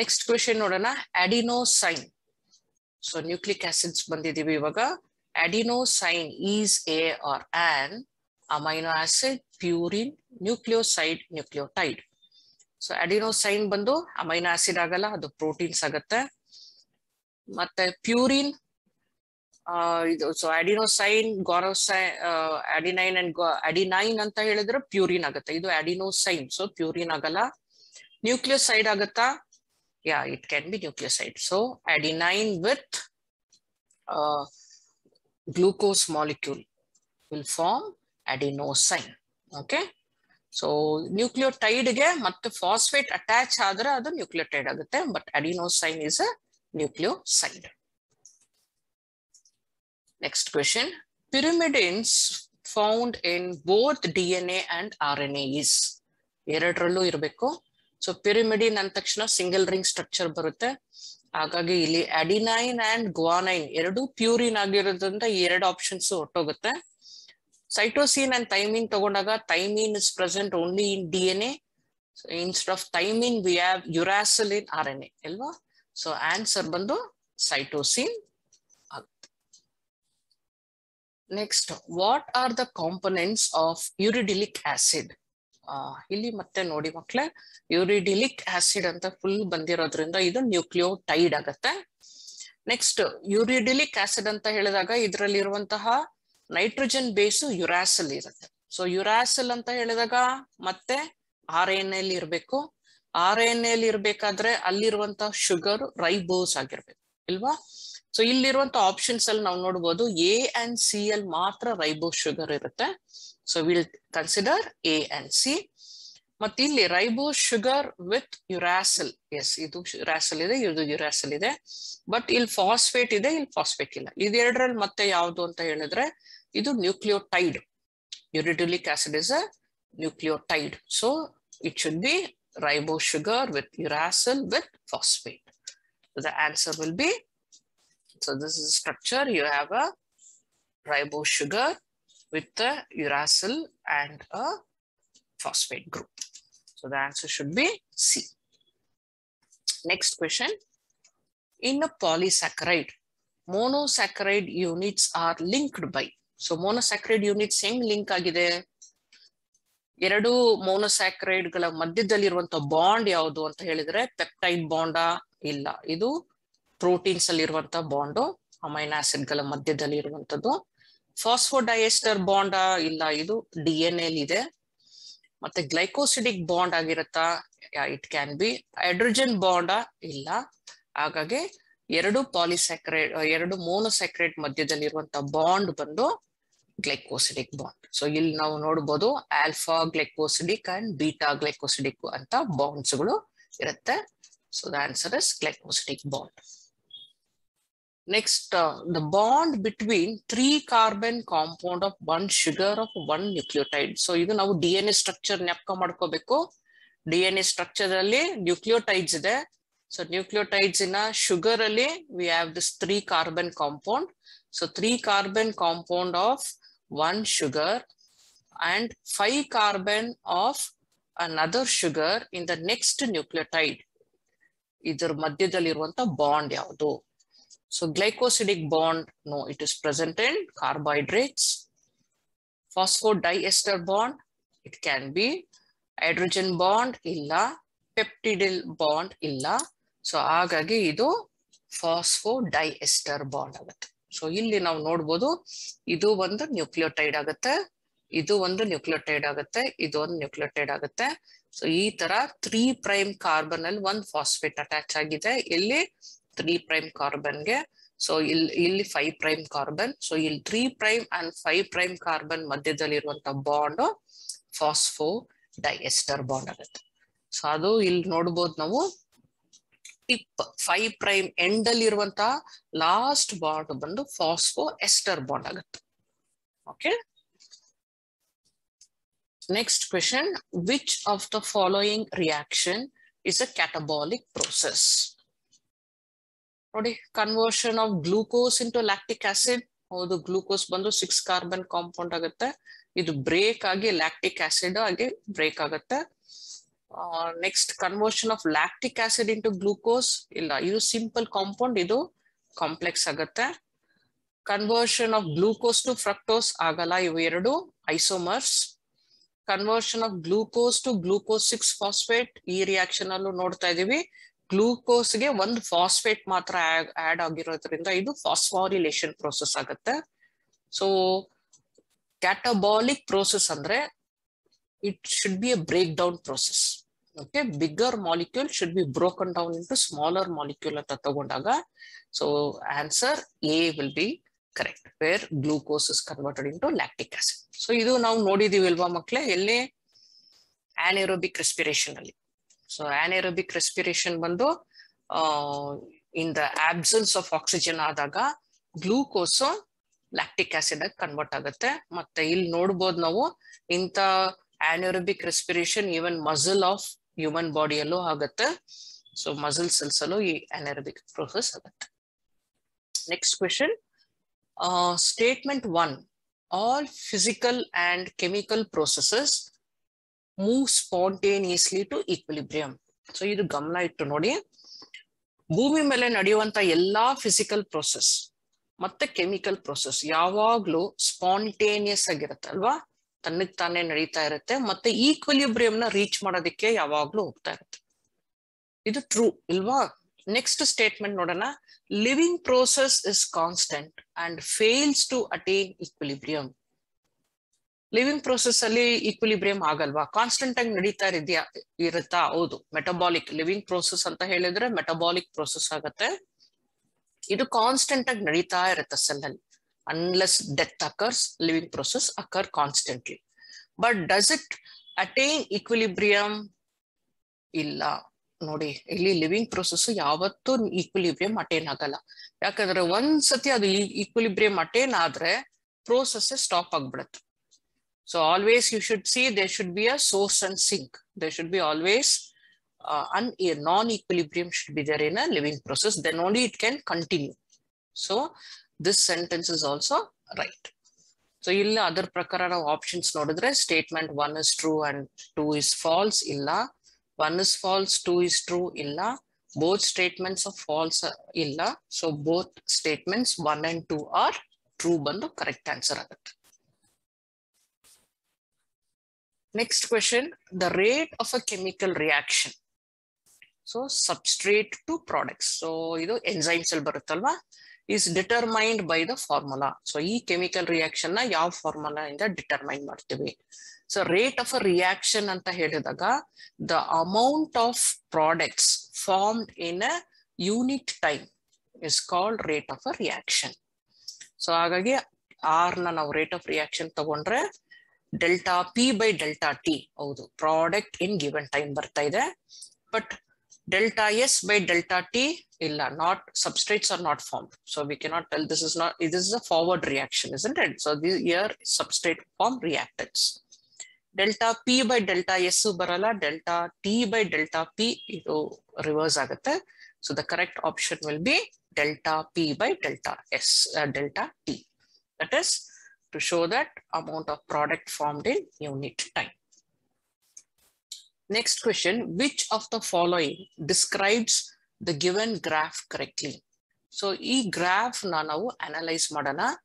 Next question nodana, adenosine. So nucleic acids bandidivi ivaga. Adenosine is a or an amino acid, purine, nucleoside, nucleotide. So adenosine bandu amino acid agala, adu proteins agutte. ಮತ್ತೆ purine, so adenosine, guanosine, adenine and adenine ಅಂತ ಹೇಳಿದ್ರೆ purine ಆಗುತ್ತೆ, ಇದು adenosine, so purine ಆಗಲ್ಲ. Nucleoside ಆಗತ್ತಾ? Yeah, it can be nucleoside. So adenine with glucose molecule will form adenosine. Okay, so ನ್ಯೂಕ್ಲಿಯೋಟೈಡ್ಗೆ ಮತ್ತೆ phosphate attach ಆದ್ರೆ ಅದು ನ್ಯೂಕ್ಲಿಯೋಟೈಡ್ ಆಗುತ್ತೆ, but adenosine is a nucleoside. Next question, pyrimidines found in both D N A and R N As. ಎರಡರಲ್ಲೂ ಇರಬೇಕು. So pyrimidine ಅಂದ ತಕ್ಷಣ single ring structure ಬರುತ್ತೆ, ಹಾಗಾಗಿ ಇಲ್ಲಿ ಅಡಿನೈನ್ ಅಂಡ್ ಗ್ವಾನೈನ್ ಎರಡು ಪ್ಯೂರಿನ್ ಆಗಿರೋದ್ರಿಂದ ಈ ಎರಡು ಆಪ್ಷನ್ಸ್ ಹೊಟ್ಟೋಗುತ್ತೆ. ಸೈಟೋಸಿನ್ ಅಂಡ್ ಥೈಮಿನ್ ತಗೊಂಡಾಗ thymine is present only in D N A, so instead of thymine we have uracil in R N A ಅಲ್ವಾ. ಸೊ ಆನ್ಸರ್ ಬಂದು ಸೈಟೋಸಿನ್ ಆಗುತ್ತೆ. Next, what are the components of uridylic acid? ಇಲ್ಲಿ ಮತ್ತೆ ನೋಡಿ ಮಕ್ಕಳೇ, uridylic acid ಅಂತ full ಬಂದಿರೋದ್ರಿಂದ ಇದು ನ್ಯೂಕ್ಲಿಯೋಟೈಡ್ ಆಗತ್ತೆ. ನೆಕ್ಸ್ಟ್, ಯುರಿಡಿಲಿಕ್ ಆಸಿಡ್ ಅಂತ ಹೇಳಿದಾಗ ಇದರಲ್ಲಿ ಇರುವಂತಹ ನೈಟ್ರೋಜನ್ ಬೇಸು ಯುರಾಸಲ್ ಇರುತ್ತೆ. ಸೊ ಯುರಾಸಲ್ ಅಂತ ಹೇಳಿದಾಗ ಮತ್ತೆ ಆರ್ ಎನ್ ಎಲ್ ಇರಬೇಕು, ಆರ್ ಎನ್ ಎಲ್ ಇರ್ಬೇಕಾದ್ರೆ ಅಲ್ಲಿರುವಂತಹ ಶುಗರ್ ರೈಬೋಸ್ ಆಗಿರ್ಬೇಕು ಇಲ್ವಾ. ಸೊ ಇಲ್ಲಿರುವಂತ ಆಪ್ಷನ್ಸ್ ಅಲ್ಲಿ ನಾವು ನೋಡ್ಬೋದು ಎ ಅಂಡ್ ಸಿ ಅಲ್ಲಿ ಮಾತ್ರ ರೈಬೋಸ್ ಶುಗರ್ ಇರುತ್ತೆ. So will consider A and C. ಮತ್ತೆ ಇಲ್ಲಿ ribose sugar with uracil, yes ಇದು ಯುರಾಸಲ್ ಇದೆ, ಇದು ಯುರಾಸಲ್ ಇದೆ, ಬಟ್ ಇಲ್ಲಿ ಫಾಸ್ಫೇಟ್ ಇದೆ, ಇಲ್ಲಿ ಫಾಸ್ಫೇಟ್ ಇಲ್ಲ. ಇದೆರಡರಲ್ಲಿ ಮತ್ತೆ ಯಾವುದು ಅಂತ ಹೇಳಿದ್ರೆ ಇದು nucleotide. Uridylic acid is a nucleotide, so it should be ribose sugar with uracil with phosphate. So the answer will be, so this is the structure, you have a ribose sugar with the uracil and a phosphate group. So the answer should be C. Next question, in a polysaccharide, monosaccharide units are linked by. So monosaccharide units heng link agide? ಎರಡು ಮೋನೋಸ್ಯಾಕರೈಡ್ ಗಳ ಮಧ್ಯದಲ್ಲಿರುವಂತಹ bond ಯಾವುದು ಅಂತ ಹೇಳಿದ್ರೆ peptide ಬಾಂಡ? ಇಲ್ಲ, ಇದು proteins ಅಲ್ಲಿ ಇರುವಂತಹ bond, amino acid ಗಳ ಮಧ್ಯದಲ್ಲಿ ಇರುವಂತದ್ದು. ಫಾಸ್ಫೋಡೈಎಸ್ಟರ್ ಬಾಂಡ? ಇಲ್ಲ, ಇದು ಡಿ ಎನ್ ಎಲ್ ಇದೆ. ಮತ್ತೆ ಗ್ಲೈಕೋಸಿಡಿಕ್ ಬಾಂಡ್ ಆಗಿರುತ್ತಾ? It can be. ಹೈಡ್ರೋಜನ್ ಬಾಂಡ? ಇಲ್ಲ, ಹಾಗಾಗಿ ಎರಡು ಪಾಲಿಸ್ಯಾಕರೈಡ್ ಎರಡು ಮೋನೋಸ್ಯಾಕರೈಡ್ ಮಧ್ಯದಲ್ಲಿ ಇರುವಂತ ಬಾಂಡ್ ಬಂದು ಗ್ಲೈಕೋಸಿಡಿಕ್ ಬಾಂಡ್. ಸೊ ಇಲ್ಲಿ ನಾವು ನೋಡಬಹುದು alpha glycosidic and beta glycosidic ಅಂತ ಬಾಂಡ್ಸ್ ಗಳು ಇರುತ್ತೆ. So the answer is glycosidic bond. Next, uh, the bond between three carbon compound of one sugar of one nucleotide. So, this now D N A structure nyapka madkobeko. D N A structure alli nucleotides ide. So, nucleotides in a sugar alli we have this three carbon compound. So, three carbon compound of one sugar and five carbon of another sugar in the next nucleotide. Idar madhyadalli iruvanta bond yavadu. So glycosidic bond, no, it is present in carbohydrates. Phosphodiester bond, it can be. Hydrogen bond, illa. Peptidyl bond, illa. So agagi idu phosphodiester bond agutte. So illi navu nodabodu idu vandu nucleotide agutte, idu vandu nucleotide agutte, idu vandu nucleotide agutte. So ee tara three prime carbon alli one phosphate attach agide illi. Three prime carbon ge, so ill ill five prime carbon, so ill three prime and five prime carbon madhyadalli iruvanta bond phosphodiester bond agutte. So adu ill nodabodu navu tip five prime end alli iruvanta last bond bandu phosphoester bond agutte. Okay, next question, which of the following reaction is a catabolic process? Nodi conversion of glucose into lactic acid. Hodu glucose bandu six carbon compound agutte, idu break agi lactic acid agi break agutte. Uh, next, conversion of lactic acid into glucose illa, idu simple compound, idu complex agutte. Conversion of glucose to fructose agala, ivu eradu isomers. Conversion of glucose to glucose six phosphate, ee reaction allu nodta idivi. Glucose ಗೆ ಒಂದು phosphate ಮಾತ್ರ add ಆಗಿರೋದ್ರಿಂದ ಇದು phosphorylation process ಆಗುತ್ತೆ. So catabolic process ಅಂದ್ರೆ it should be a break down process. Okay, bigger molecule should be broken down into smaller molecule ಅಂತ ತಗೊಂಡಾಗ so answer A will be correct, where glucose is converted into lactic acid. So ಇದು ನಾವು ನೋಡಿದೀವಿ ಅಲ್ವಾ ಮಕ್ಕಳೇ, ಎಲ್ಲಿ anaerobic respiration ಅಲ್ಲಿ. So anaerobic respiration bandu uh, in the absence of oxygen adaga glucose lactic acid ag convert agutte. Matte illi nodabodu navu inta anaerobic respiration even muscle of human body allo agutte. So muscle cells allo ee anaerobic process agutte. Next question, uh, statement one, all physical and chemical processes move spontaneously to equilibrium. So idu gamana ittu nodi, ಭೂಮಿ ಮೇಲೆ ನಡೆಯುವಂತ ಎಲ್ಲಾ physical process ಮತ್ತೆ chemical process ಯಾವಾಗ್ಲೂ spontaneous ಆಗಿರುತ್ತೆ ಅಲ್ವಾ, ತನ್ನಕ್ಕೆ ತಾನೇ ನಡೀತಾ ಇರುತ್ತೆ ಮತ್ತೆ ಈಕ್ವಿಲಿಬ್ರಿಯಂ ನ ರೀಚ್ ಮಾಡೋದಕ್ಕೆ ಯಾವಾಗ್ಲೂ ಹೋಗ್ತಾ ಇರುತ್ತೆ. ಇದು ಟ್ರೂ ಇಲ್ವಾ. ನೆಕ್ಸ್ಟ್ ಸ್ಟೇಟ್ಮೆಂಟ್ ನೋಡೋಣ, living process is constant and fails to attain equilibrium. Living process ಅಲ್ಲಿ ಈಕ್ವಿಲಿಬ್ರಿಯಂ ಆಗಲ್ವಾ, ಕಾನ್ಸ್ಟೆಂಟ್ ಆಗಿ ನಡೀತಾ ಇದೆಯಾ ಇರುತ್ತಾ, ಹೌದು. ಮೆಟಬಾಲಿಕ್ ಲಿವಿಂಗ್ ಪ್ರೋಸೆಸ್ ಅಂತ ಹೇಳಿದ್ರೆ ಮೆಟಬಾಲಿಕ್ ಪ್ರೋಸೆಸ್ ಆಗತ್ತೆ, ಇದು ಕಾನ್ಸ್ಟೆಂಟ್ ಆಗಿ ನಡೀತಾ ಇರುತ್ತೆ ಸೆಲ್ ಅಲ್ಲಿ. Unless death occurs, living process occur constantly. But does it attain equilibrium? ಇಲ್ಲ ನೋಡಿ, ಇಲ್ಲಿ ಲಿವಿಂಗ್ ಪ್ರೋಸೆಸ್ ಯಾವತ್ತೂ ಈಕ್ವಿಲಿಬ್ರಿಯಂ ಅಟೈನ್ ಆಗಲ್ಲ. ಯಾಕಂದ್ರೆ ಒಂದ್ಸತಿ ಅದು ಈಕ್ವಿಲಿಬ್ರಿಯಂ ಅಟೈನ್ ಆದ್ರೆ ಪ್ರೋಸೆಸ್ ಸ್ಟಾಪ್ ಆಗ್ಬಿಡತ್ತೆ. So always you should see there should be a source and sink. There should be always uh, an, a non-equilibrium should be there in a living process. Then only it can continue. So this sentence is also right. So illa other prakara options nodidre statement one is true and two is false illa. One is false, two is true illa. Both statements are false illa. So both statements one and two are true bandu correct answer agutte. Next question, the rate of a chemical reaction. So substrate to products. So idu enzymes alli baruttalva is determined by the formula. So ee chemical reaction na yav formula inda determine martivi. So rate of a reaction anta helidaga the amount of products formed in a unit time is called rate of a reaction. So agagi R na now rate of reaction tagondre delta P by delta T houdu product in given time barta ide, but delta S by delta T illa, not substrates are not formed, so we cannot tell this is not, this is a forward reaction, isn't it? So this here substrate form reactants. Delta P by delta S barala, delta T by delta P idu reverse agutte. So the correct option will be delta P by delta S, uh, delta T. That is to show that amount of product formed in unit time. Next question, which of the following describes the given graph correctly? So ee graph na navu analyze madana.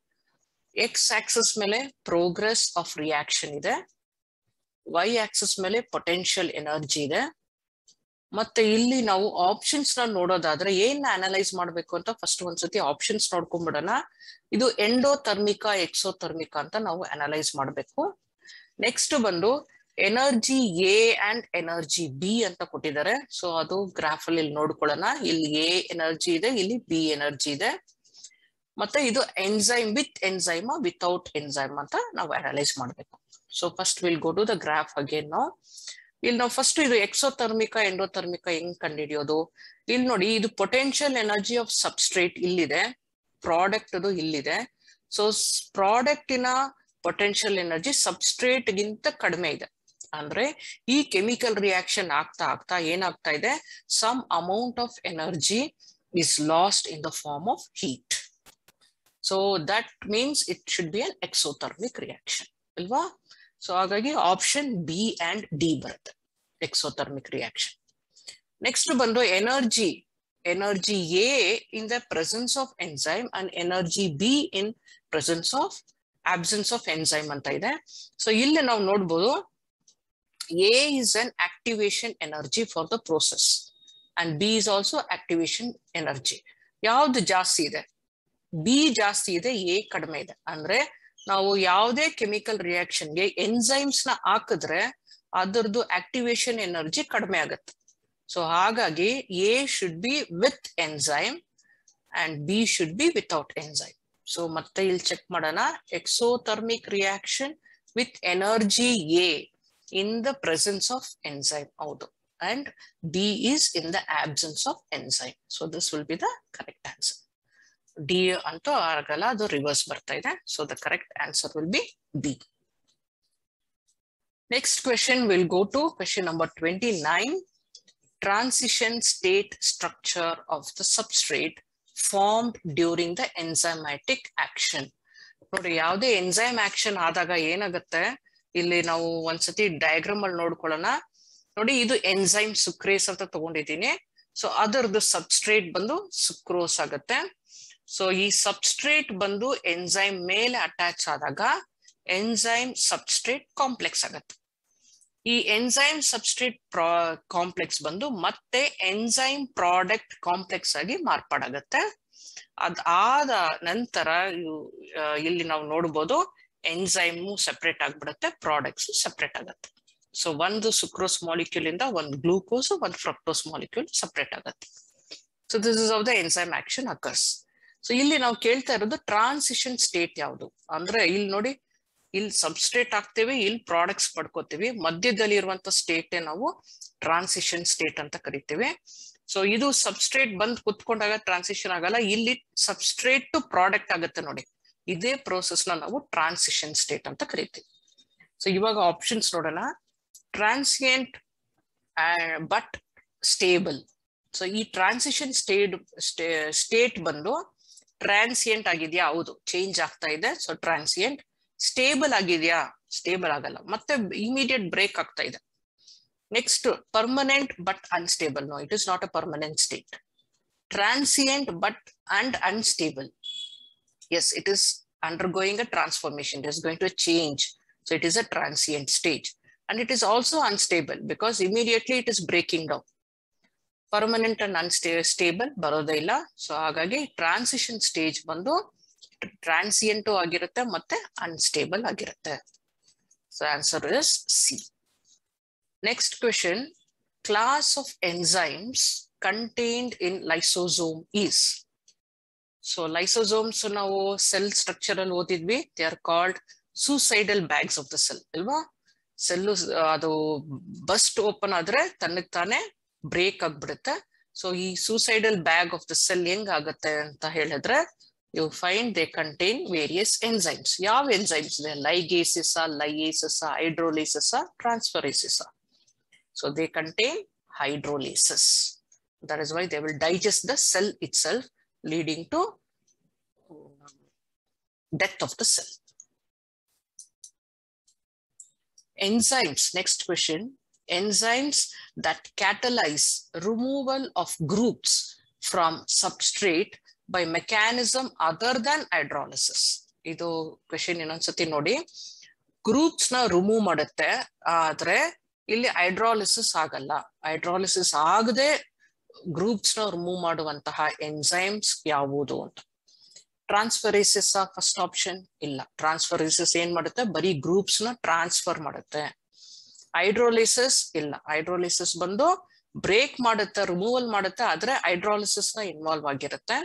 X axis mele progress of reaction ide, y axis mele potential energy ide. ಮತ್ತೆ ಇಲ್ಲಿ ನಾವು options ನ ನೋಡೋದಾದ್ರೆ ಏನ್ analyse ಮಾಡಬೇಕು ಅಂತ first ಒಂದ್ಸತಿ options ನೋಡ್ಕೊಂಡ್ಬಿಡೋಣ. ಇದು ಎಂಡೋಥರ್ಮಿಕ ಎಕ್ಸೋಥರ್ಮಿಕ ಅಂತ ನಾವು ಅನಲೈಸ್ ಮಾಡಬೇಕು. ನೆಕ್ಸ್ಟ್ ಬಂದು energy A and energy B ಅಂತ ಕೊಟ್ಟಿದ್ದಾರೆ. ಸೊ ಅದು ಗ್ರಾಫ್ ಅಲ್ಲಿ ನೋಡ್ಕೊಳ್ಳೋಣ. ಇಲ್ಲಿ ಎ ಎನರ್ಜಿ ಇದೆ, ಇಲ್ಲಿ ಬಿ ಎನರ್ಜಿ ಇದೆ. ಮತ್ತೆ ಇದು enzyme with enzyme without enzyme ಅಂತ ನಾವು ಅನಲೈಸ್ ಮಾಡಬೇಕು. So first will go to the graph again. ನಾವು ಇಲ್ಲಿ ನಾವು ಫಸ್ಟ್ ಇದು ಎಕ್ಸೋಥರ್ಮಿಕ ಎಂಡೋಥರ್ಮಿಕ ಹೆಂಗ್ ಕಂಡುಹಿಡಿಯೋದು? ಇಲ್ಲಿ ನೋಡಿ, ಇದು ಪೊಟೆನ್ಷಿಯಲ್ ಎನರ್ಜಿ ಆಫ್ ಸಬ್ಸ್ಟ್ರೇಟ್ ಇಲ್ಲಿದೆ, ಪ್ರಾಡಕ್ಟ್ ಅದು ಇಲ್ಲಿದೆ. ಸೊ ಪ್ರಾಡಕ್ಟಿನ ಪೊಟೆನ್ಷಿಯಲ್ ಎನರ್ಜಿ ಸಬ್ಸ್ಟ್ರೇಟ್ ಗಿಂತ ಕಡಿಮೆ ಇದೆ. ಅಂದ್ರೆ ಈ ಕೆಮಿಕಲ್ ರಿಯಾಕ್ಷನ್ ಆಗ್ತಾ ಆಗ್ತಾ ಏನಾಗ್ತಾ ಇದೆ, some amount of energy is lost in the form of heat. So that means it should be an exothermic reaction ಅಲ್ವಾ? ಸೊ ಹಾಗಾಗಿ ಆಪ್ಷನ್ ಬಿ ಅಂಡ್ ಡಿ ಬರುತ್ತೆ ಎಕ್ಸೋಥರ್ಮಿಕ್ ರಿಯಾಕ್ಷನ್. ನೆಕ್ಸ್ಟ್ ಬಂದು energy energy A in the presence of enzyme and energy B in presence of absence of enzyme ಅಂತ ಇದೆ. So ಇಲ್ಲಿ ನಾವು ನೋಡ್ಬೋದು A is an activation energy for the process and B is also activation energy. ಯಾವ್ದು ಜಾಸ್ತಿ ಇದೆ? B ಜಾಸ್ತಿ ಇದೆ, ಎ ಕಡಿಮೆ ಇದೆ. ಅಂದ್ರೆ ನಾವು ಯಾವುದೇ ಕೆಮಿಕಲ್ ರಿಯಾಕ್ಷನ್ಗೆ ಎನ್ಸೈಮ್ಸ್ ನ ಹಾಕಿದ್ರೆ ಅದರದ್ದು ಆಕ್ಟಿವೇಶನ್ ಎನರ್ಜಿ ಕಡಿಮೆ ಆಗುತ್ತೆ. ಸೊ ಹಾಗಾಗಿ A should be with enzyme and B should be without enzyme. So ಮತ್ತೆ ಇಲ್ಲಿ ಚೆಕ್ ಮಾಡೋಣ, exothermic reaction with energy A in the presence of enzyme ಹೌದು, and B is in the absence of enzyme. So this will be the correct answer. D ಅಂತೂ ಆಗಲ್ಲ, ಅದು reverse ಬರ್ತಾ ಇದೆ. So the correct answer will be B. Next question will go to question number twenty nine. Transition state structure of the substrate formed during the enzymatic action. ನೋಡಿ, ಯಾವುದೇ enzyme action ಆದಾಗ ಏನಾಗುತ್ತೆ, ಇಲ್ಲಿ ನಾವು ಒಂದ್ಸತಿ ಡಯಾಗ್ರಾಮ್ ಅಲ್ಲಿ ನೋಡ್ಕೊಳ್ಳೋಣ. ನೋಡಿ, ಇದು ಎನ್ಸೈಮ್ ಸುಕ್ರೇಸ್ ಅಂತ ತಗೊಂಡಿದ್ದೀನಿ. ಸೊ ಅದರದ್ದು ಸಬ್ಸ್ಟ್ರೇಟ್ ಬಂದು ಸುಕ್ರೋಸ್ ಆಗುತ್ತೆ. ಸೊ ಈ ಸಬ್ಸ್ಟ್ರೇಟ್ ಬಂದು ಎನ್ಸೈಮ್ ಮೇಲೆ ಅಟ್ಯಾಚ್ ಆದಾಗ ಎನ್ಸೈಮ್ ಸಬ್ಸ್ಟ್ರೇಟ್ ಕಾಂಪ್ಲೆಕ್ಸ್ ಆಗತ್ತೆ. ಈ ಎನ್ಸೈಮ್ ಸಬ್ಸ್ಟ್ರೇಟ್ ಪ್ರಾ ಕಾಂಪ್ಲೆಕ್ಸ್ ಬಂದು ಮತ್ತೆ ಎನ್ಸೈಮ್ ಪ್ರಾಡಕ್ಟ್ ಕಾಂಪ್ಲೆಕ್ಸ್ ಆಗಿ ಮಾರ್ಪಾಡಾಗತ್ತೆ. ಅದಾದ ನಂತರ ಇಲ್ಲಿ ನಾವು ನೋಡ್ಬೋದು ಎನ್ಸೈಮು ಸೆಪ್ರೇಟ್ ಆಗ್ಬಿಡತ್ತೆ, ಪ್ರಾಡಕ್ಟ್ಸ್ ಸೆಪ್ರೇಟ್ ಆಗತ್ತೆ. ಸೊ ಒಂದು ಸುಕ್ರೋಸ್ ಮಾಲಿಕ್ಯೂಲ್ ಇಂದ ಒಂದು ಗ್ಲೂಕೋಸ್, ಒಂದು ಫ್ರಕ್ಟೋಸ್ ಮಾಲಿಕ್ಯೂಲ್ ಸೆಪ್ರೇಟ್ ಆಗತ್ತೆ. So this is how the enzyme action occurs. So ಇಲ್ಲಿ ನಾವು ಕೇಳ್ತಾ ಇರೋದು ಟ್ರಾನ್ಸಿಷನ್ ಸ್ಟೇಟ್ ಯಾವುದು ಅಂದ್ರೆ, ಇಲ್ಲಿ ನೋಡಿ, ಇಲ್ಲಿ ಸಬ್ಸ್ಟ್ರೇಟ್ ಹಾಕ್ತೇವೆ, ಇಲ್ಲಿ ಪ್ರಾಡಕ್ಟ್ಸ್ ಪಡ್ಕೋತೀವಿ, ಮಧ್ಯದಲ್ಲಿ ಇರುವಂತ ಸ್ಟೇಟ್ ನಾವು ಟ್ರಾನ್ಸಿಷನ್ ಸ್ಟೇಟ್ ಅಂತ ಕರಿತೇವೆ. ಸೊ ಇದು ಸಬ್ಸ್ಟ್ರೇಟ್ ಬಂದ್ ಕುತ್ಕೊಂಡಾಗ ಟ್ರಾನ್ಸಿಷನ್ ಆಗಲ್ಲ, ಇಲ್ಲಿ ಸಬ್ಸ್ಟ್ರೇಟ್ ಟು ಪ್ರಾಡಕ್ಟ್ ಆಗುತ್ತೆ ನೋಡಿ. ಇದೇ ಪ್ರೋಸೆಸ್ ನ ನಾವು ಟ್ರಾನ್ಸಿಷನ್ ಸ್ಟೇಟ್ ಅಂತ ಕರಿತೀವಿ. ಸೊ ಇವಾಗ ಆಪ್ಷನ್ಸ್ ನೋಡೋಣ. Transient but stable. ಸೊ ಈ ಟ್ರಾನ್ಸಿಷನ್ ಸ್ಟೇಟ್ ಸ್ಟೇಟ್ ಬಂದು ಟ್ರಾನ್ಸಿಯೆಂಟ್ ಆಗಿದ್ಯಾ? ಹೌದು, ಚೇಂಜ್ ಆಗ್ತಾ ಇದೆ. So transient. ಸ್ಟೇಬಲ್ ಆಗಿದ್ಯಾ? ಸ್ಟೇಬಲ್ ಆಗಲ್ಲ, ಮತ್ತೆ ಇಮಿಡಿಯೇಟ್ ಬ್ರೇಕ್ ಆಗ್ತಾ ಇದೆ. Next permanent but unstable. No, it is not a permanent state. Transient but and unstable. Yes, it is undergoing a transformation, it is going to change. So it is a transient stage and it is also unstable because immediately it is breaking down. Permanent and unstable ಬರೋದೇ ಇಲ್ಲ. So ಹಾಗಾಗಿ transition stage ಬಂದು ಟ್ರಾನ್ಸಿಯೆಂಟು ಆಗಿರುತ್ತೆ ಮತ್ತೆ unstable ಆಗಿರುತ್ತೆ. So answer is C. Next question, class of enzymes contained in lysosome is. So lysosomes ನಾವು cell structure ಅಲ್ಲಿ ಓದಿದ್ವಿ, they are called suicidal bags of the cell ಅಲ್ವಾ. ಸೆಲ್ ಅದು ಬಸ್ಟ್ ಓಪನ್ ಆದ್ರೆ ತನಗೆ ತಾನೇ ಬ್ರೇಕ್ ಆಗ್ಬಿಡುತ್ತೆ. ಸೊ ಈ suicidal bag of the cell ಹೆಂಗ್ ಆಗುತ್ತೆ ಅಂತ ಹೇಳಿದ್ರೆ, you find they contain various enzymes. ಯಾವ ಎನ್ಸೈಮ್ಸ್ ಇದೆ? Ligases, lyases, hydrolases, transferases. So they contain hydrolases. That is why they will digest the cell itself, leading to death of the cell. Enzymes, next question. Enzymes that catalyze removal of groups from substrate by mechanism other than hydrolysis. Idu question inond sathi nodi, groups na remove madutte, adre illi hydrolysis agalla. Hydrolysis agade groups ನ remove ಮಾಡುವಂತಹ enzymes ಯಾವುದು ಅಂತ. ಟ್ರಾನ್ಸ್ಫರೇಸಸ್ first option ಇಲ್ಲ. ಟ್ರಾನ್ಸ್ಫರೇಸಸ್ ಏನ್ ಮಾಡುತ್ತೆ? ಬರೀ groups ನ transfer ಮಾಡುತ್ತೆ. ಹೈಡ್ರೋಲಿಸಿಸ್ ಇಲ್ಲ. ಹೈಡ್ರೋಲಿಸಿಸ್ ಬಂದು ಬ್ರೇಕ್ ಮಾಡುತ್ತೆ, ರಿಮೂವಲ್ ಮಾಡುತ್ತೆ, ಆದ್ರೆ ಹೈಡ್ರೋಲಿಸಿಸ್ ನ ಇನ್ವಾಲ್ವ್ ಆಗಿರುತ್ತೆ.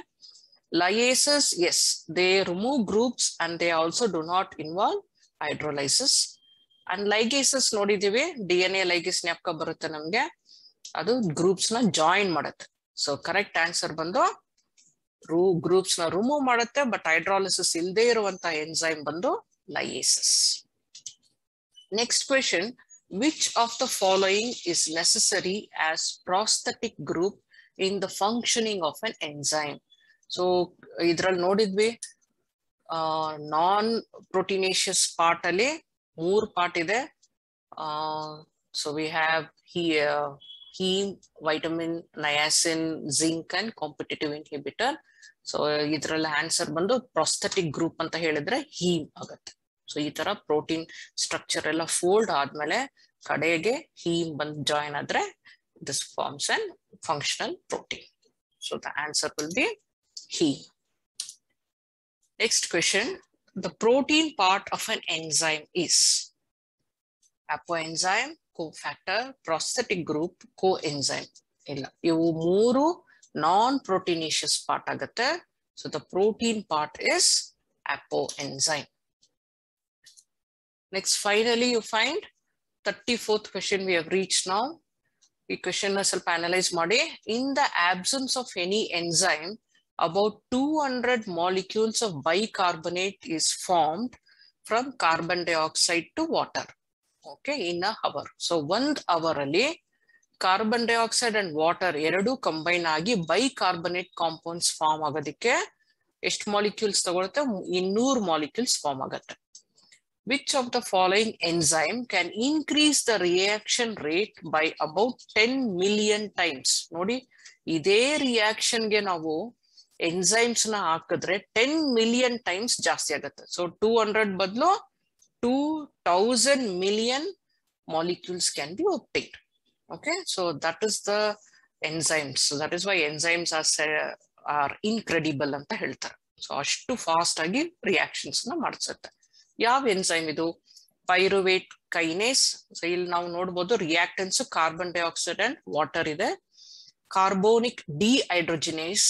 Lyases yes, they remove groups and they also do not involve hydrolysis. And ligases ನೋಡಿದೀವಿ, ಡಿ ಎನ್ ಎ ಲೈಗೇಸ್ ನ್ಯಾಪಕ ಬರುತ್ತೆ ನಮ್ಗೆ, ಅದು ಗ್ರೂಪ್ಸ್ ನ ಜಾಯಿನ್ ಮಾಡುತ್ತೆ. ಸೊ ಕರೆಕ್ಟ್ ಆನ್ಸರ್ ಬಂದು ಗ್ರೂಪ್ಸ್ ನ ರಿಮೂವ್ ಮಾಡುತ್ತೆ, ಬಟ್ ಹೈಡ್ರಾಲಿಸಿಸ್ ಇಲ್ಲದೆ ಇರುವಂತ ಎನ್ಸೈಮ್ ಬಂದು lyases. Next question, which of the following is necessary as prosthetic group in the functioning of an enzyme? So ಇದ್ರಲ್ಲಿ ನೋಡಿದ್ವಿ, ನಾನ್ ಪ್ರೋಟೀನೇಷಿಯಸ್ ಪಾರ್ಟ್ ಅಲ್ಲಿ ಮೂರ್ ಪಾರ್ಟ್ ಇದೆ. So we have here heme, vitamin, niacin, zinc and competitive inhibitor. So idralla answer bandu prosthetic group anta helidre heme agutte. So ee tara protein structure ella fold aadmele kadege heme band join adre this forms an functional protein. So the answer will be heme. Next question, the protein part of an enzyme is apoenzyme, cofactor, prosthetic group, coenzyme. ಇಲ್ಲ, ಇವು ಮೂರು non proteinaceous part ಆಗುತ್ತೆ. So the protein part is apoenzyme. Next finally you find thirty fourth question we have reach now. ಈ question ನ ಸ್ವಲ್ಪ analyse ಮಾಡಿ. In the absence of any enzyme about two hundred molecules of bicarbonate is formed from carbon dioxide to water. Okay, in a hour. So ಒಂದ್ hour ಅಲ್ಲಿ carbon dioxide and water ಎರಡು combine ಆಗಿ bicarbonate compounds form ಆಗೋದಕ್ಕೆ ಎಷ್ಟು molecules ತಗೊಳುತ್ತೆ? ಇನ್ನೂರು molecules form ಆಗುತ್ತೆ. Which of the following enzyme can increase the reaction rate by about ten million times? ನೋಡಿ, ಇದೇ ರಿಯಾಕ್ಷನ್ಗೆ ನಾವು ಎನ್ಸೈಮ್ಸ್ ನ ಹಾಕಿದ್ರೆ ಟೆನ್ ಮಿಲಿಯನ್ ಟೈಮ್ಸ್ ಜಾಸ್ತಿ ಆಗುತ್ತೆ. ಸೊ ಟೂ ಹಂಡ್ರೆಡ್ ಬದಲು two thousand million molecules can be obtained. Okay, so that is the enzymes. So that is why enzymes are are incredible anta heltare. So ashtu fast agi reactions na madsutte. Yav enzyme idu? Pyruvate kinase. So illi now nodabodu reactants carbon dioxide and water ide. Carbonic dehydrogenase,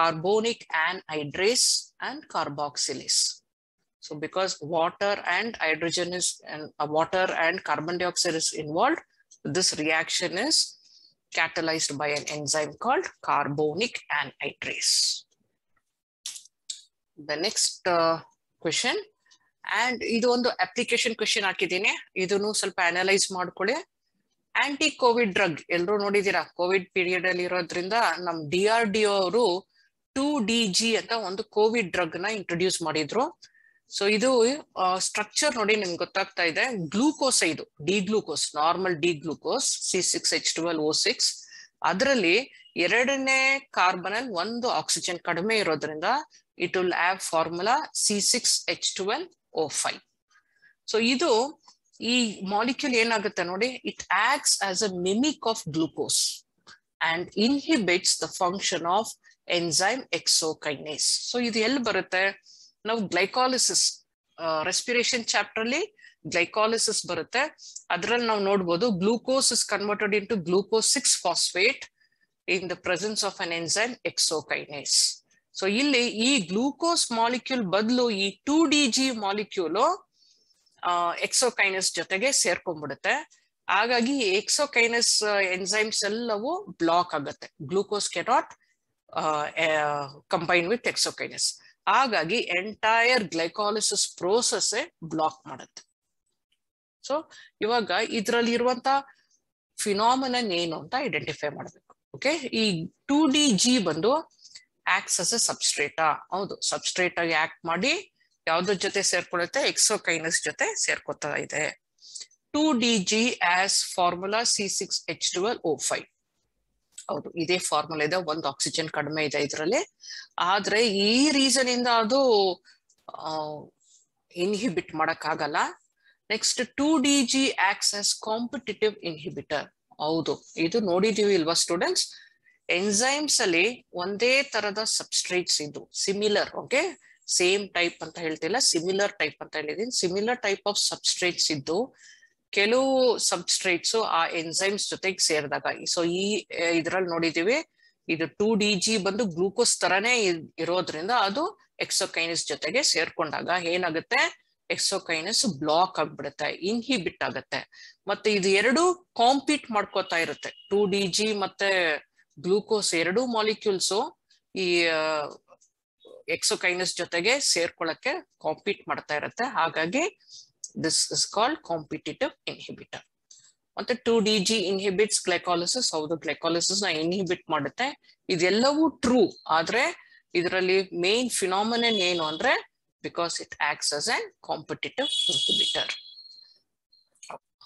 carbonic anhydrase and carboxylase. So because water and hydrogen is and uh, water and carbon dioxide is involved, this reaction is catalyzed by an enzyme called carbonic anhydrase. The next uh, question, and idu ondo application question hakidine, idunu ಸ್ವಲ್ಪ analyze madkoli. Anti covid drug ellaru nodidira, covid period alli irodrinda nam D R D O avaru two D G anta ondo covid drug na introduce madidru. So ಇದು structure ನೋಡಿ ನಿಮ್ಗೆ ಗೊತ್ತಾಗ್ತಾ ಇದೆ. Glucose, ಇದು D glucose, normal D glucose C six H twelve O six. ಅದರಲ್ಲಿ ಎರಡನೇ carbon ಅಲ್ಲಿ ಒಂದು ಆಕ್ಸಿಜನ್ ಕಡಿಮೆ ಇರೋದ್ರಿಂದ it will have formula C six H twelve O five. So ಇದು ಈ ಮಾಲಿಕ್ಯೂಲ್ ಏನಾಗುತ್ತೆ ನೋಡಿ, it acts as a mimic of glucose and inhibits the function of enzyme hexokinase. So ಇದು ಎಲ್ಲಿ ಬರುತ್ತೆ? ನಾವು ಗ್ಲೈಕಾಲಿಸಿಸ್ ರೆಸ್ಪಿರೇಷನ್ ಚಾಪ್ಟರ್ ಅಲ್ಲಿ glycolysis ಬರುತ್ತೆ, ಅದರಲ್ಲಿ ನಾವು ನೋಡ್ಬೋದು glucose is converted in to glucose six phosphate in the presence of an enzyme hexokinase. So ಇಲ್ಲಿ ಈ ಗ್ಲೂಕೋಸ್ ಮಾಲಿಕ್ಯೂಲ್ ಬದಲು ಈ two D G molecule hexokinase ಜೊತೆಗೆ ಸೇರ್ಕೊಂಡ್ಬಿಡುತ್ತೆ. ಹಾಗಾಗಿ ಎಕ್ಸೋಕೈನಸ್ ಎನ್ಸೈಮ್ಸ್ ಎಲ್ಲವೂ ಬ್ಲಾಕ್ ಆಗುತ್ತೆ. Glucose cannot combine with hexokinase. ಹಾಗಾಗಿ ಎಂಟೈರ್ ಗ್ಲೈಕಾಲಿಸಿಸ್ ಪ್ರೋಸೆಸ್ ಬ್ಲಾಕ್ ಮಾಡುತ್ತೆ. ಸೊ ಇವಾಗ ಇದರಲ್ಲಿ ಇರುವಂತ ಫಿನಾಮಿನನ್ ಏನು ಅಂತ ಐಡೆಂಟಿಫೈ ಮಾಡಬೇಕು. ಓಕೆ, ಈ ಟೂ ಡಿ ಜಿ ಬಂದು ಆಕ್ಟ್ಸ್ ಅಸ್ ಎ ಸಬ್ಸ್ಟ್ರೇಟ. ಹೌದು, ಸಬ್ಸ್ಟ್ರೇಟ್ ಆಗಿ ಆಕ್ಟ್ ಮಾಡಿ ಯಾವ್ದ್ರ ಜೊತೆ ಸೇರ್ಕೊಳ್ಳುತ್ತೆ? ಎಕ್ಸೋಕೈನಸ್ ಜೊತೆ ಸೇರ್ಕೊತಾ ಇದೆ. Two D G as formula C six H twelve O five. ಹೌದು, ಇದೇ ಫಾರ್ಮುಲಾ ಇದೆ. ಒಂದು ಆಕ್ಸಿಜನ್ ಕಡಿಮೆ ಇದೆ ಇದರಲ್ಲಿ. ಆದ್ರೆ ಈ ರೀಸನ್ ಇಂದ ಅದು ಇನ್ಹಿಬಿಟ್ ಮಾಡಕ್ ಆಗಲ್ಲ. Next, two D G acts as competitive inhibitor. ಹೌದು, ಇದು ನೋಡಿದೀವಿ ಇಲ್ವಾ ಸ್ಟೂಡೆಂಟ್ಸ್? ಎನ್ಸೈಮ್ಸ್ ಅಲ್ಲಿ ಒಂದೇ ತರದ ಸಬ್ಸ್ಟ್ರೇಟ್ಸ್ ಇದು ಸಿಮಿಲರ್. ಓಕೆ, ಸೇಮ್ ಟೈಪ್ ಅಂತ ಹೇಳ್ತಿಲ್ಲ, ಸಿಮಿಲರ್ ಟೈಪ್ ಅಂತ ಹೇಳಿದೀನಿ. ಸಿಮಿಲರ್ ಟೈಪ್ ಆಫ್ ಸಬ್ಸ್ಟ್ರೇಟ್ಸ್ ಇದ್ದು ಕೆಲವು ಸಬ್ಸ್ಟ್ರೇಟ್ಸ್ ಆ ಎನ್ಸೈಮ್ಸ್ ಜೊತೆಗೆ ಸೇರಿದಾಗ, ಸೊ ಈ ಇದ್ರಲ್ಲಿ ನೋಡಿದೀವಿ ಇದು ಟೂ ಡಿ ಜಿ ಬಂದು ಗ್ಲೂಕೋಸ್ ತರನೇ ಇರೋದ್ರಿಂದ ಅದು ಎಕ್ಸೋಕೈನಸ್ ಜೊತೆಗೆ ಸೇರ್ಕೊಂಡಾಗ ಏನಾಗುತ್ತೆ? ಎಕ್ಸೋಕೈನಸ್ ಬ್ಲಾಕ್ ಆಗ್ಬಿಡುತ್ತೆ, ಇನ್ಹಿಬಿಟ್ ಆಗುತ್ತೆ. ಮತ್ತೆ ಇದು ಎರಡು ಕಾಂಪೀಟ್ ಮಾಡ್ಕೋತಾ ಇರುತ್ತೆ. ಟೂ ಡಿ ಜಿ ಮತ್ತೆ ಗ್ಲೂಕೋಸ್ ಎರಡು ಮಾಲಿಕ್ಯೂಲ್ಸು ಈ ಎಕ್ಸೋಕೈನಸ್ ಜೊತೆಗೆ ಸೇರ್ಕೊಳ್ಳಕ್ಕೆ ಕಾಂಪೀಟ್ ಮಾಡ್ತಾ ಇರುತ್ತೆ. ಹಾಗಾಗಿ this is called competitive inhibitor. ಮತ್ತೆ two D G inhibits glycolysis. ಹೌದು, ಗ್ಲೈಕಾಲಿಸಿಸ್ ನ ಇನ್ಹಿಬಿಟ್ ಮಾಡುತ್ತೆ. ಇದೆಲ್ಲವೂ ಟ್ರೂ. ಆದ್ರೆ ಇದರಲ್ಲಿ ಮೇನ್ ಫಿನಾಮಿನನ್ ಏನು ಅಂದ್ರೆ, because it acts as a competitive inhibitor.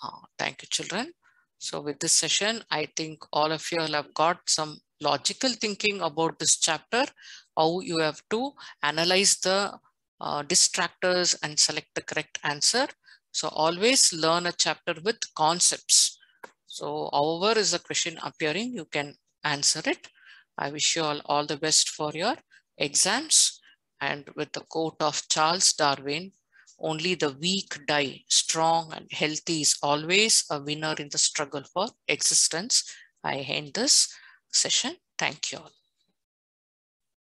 Oh, thank you, children. So with this session, I think all of you all have got some logical thinking about this chapter, how you have to analyze the uh, distractors and select the correct answer. So always learn a chapter with concepts. So however is a question appearing, you can answer it. I wish you all all the best for your exams. And with the quote of Charles Darwin, only the weak die, strong and healthy is always a winner in the struggle for existence. I end this session. Thank you all.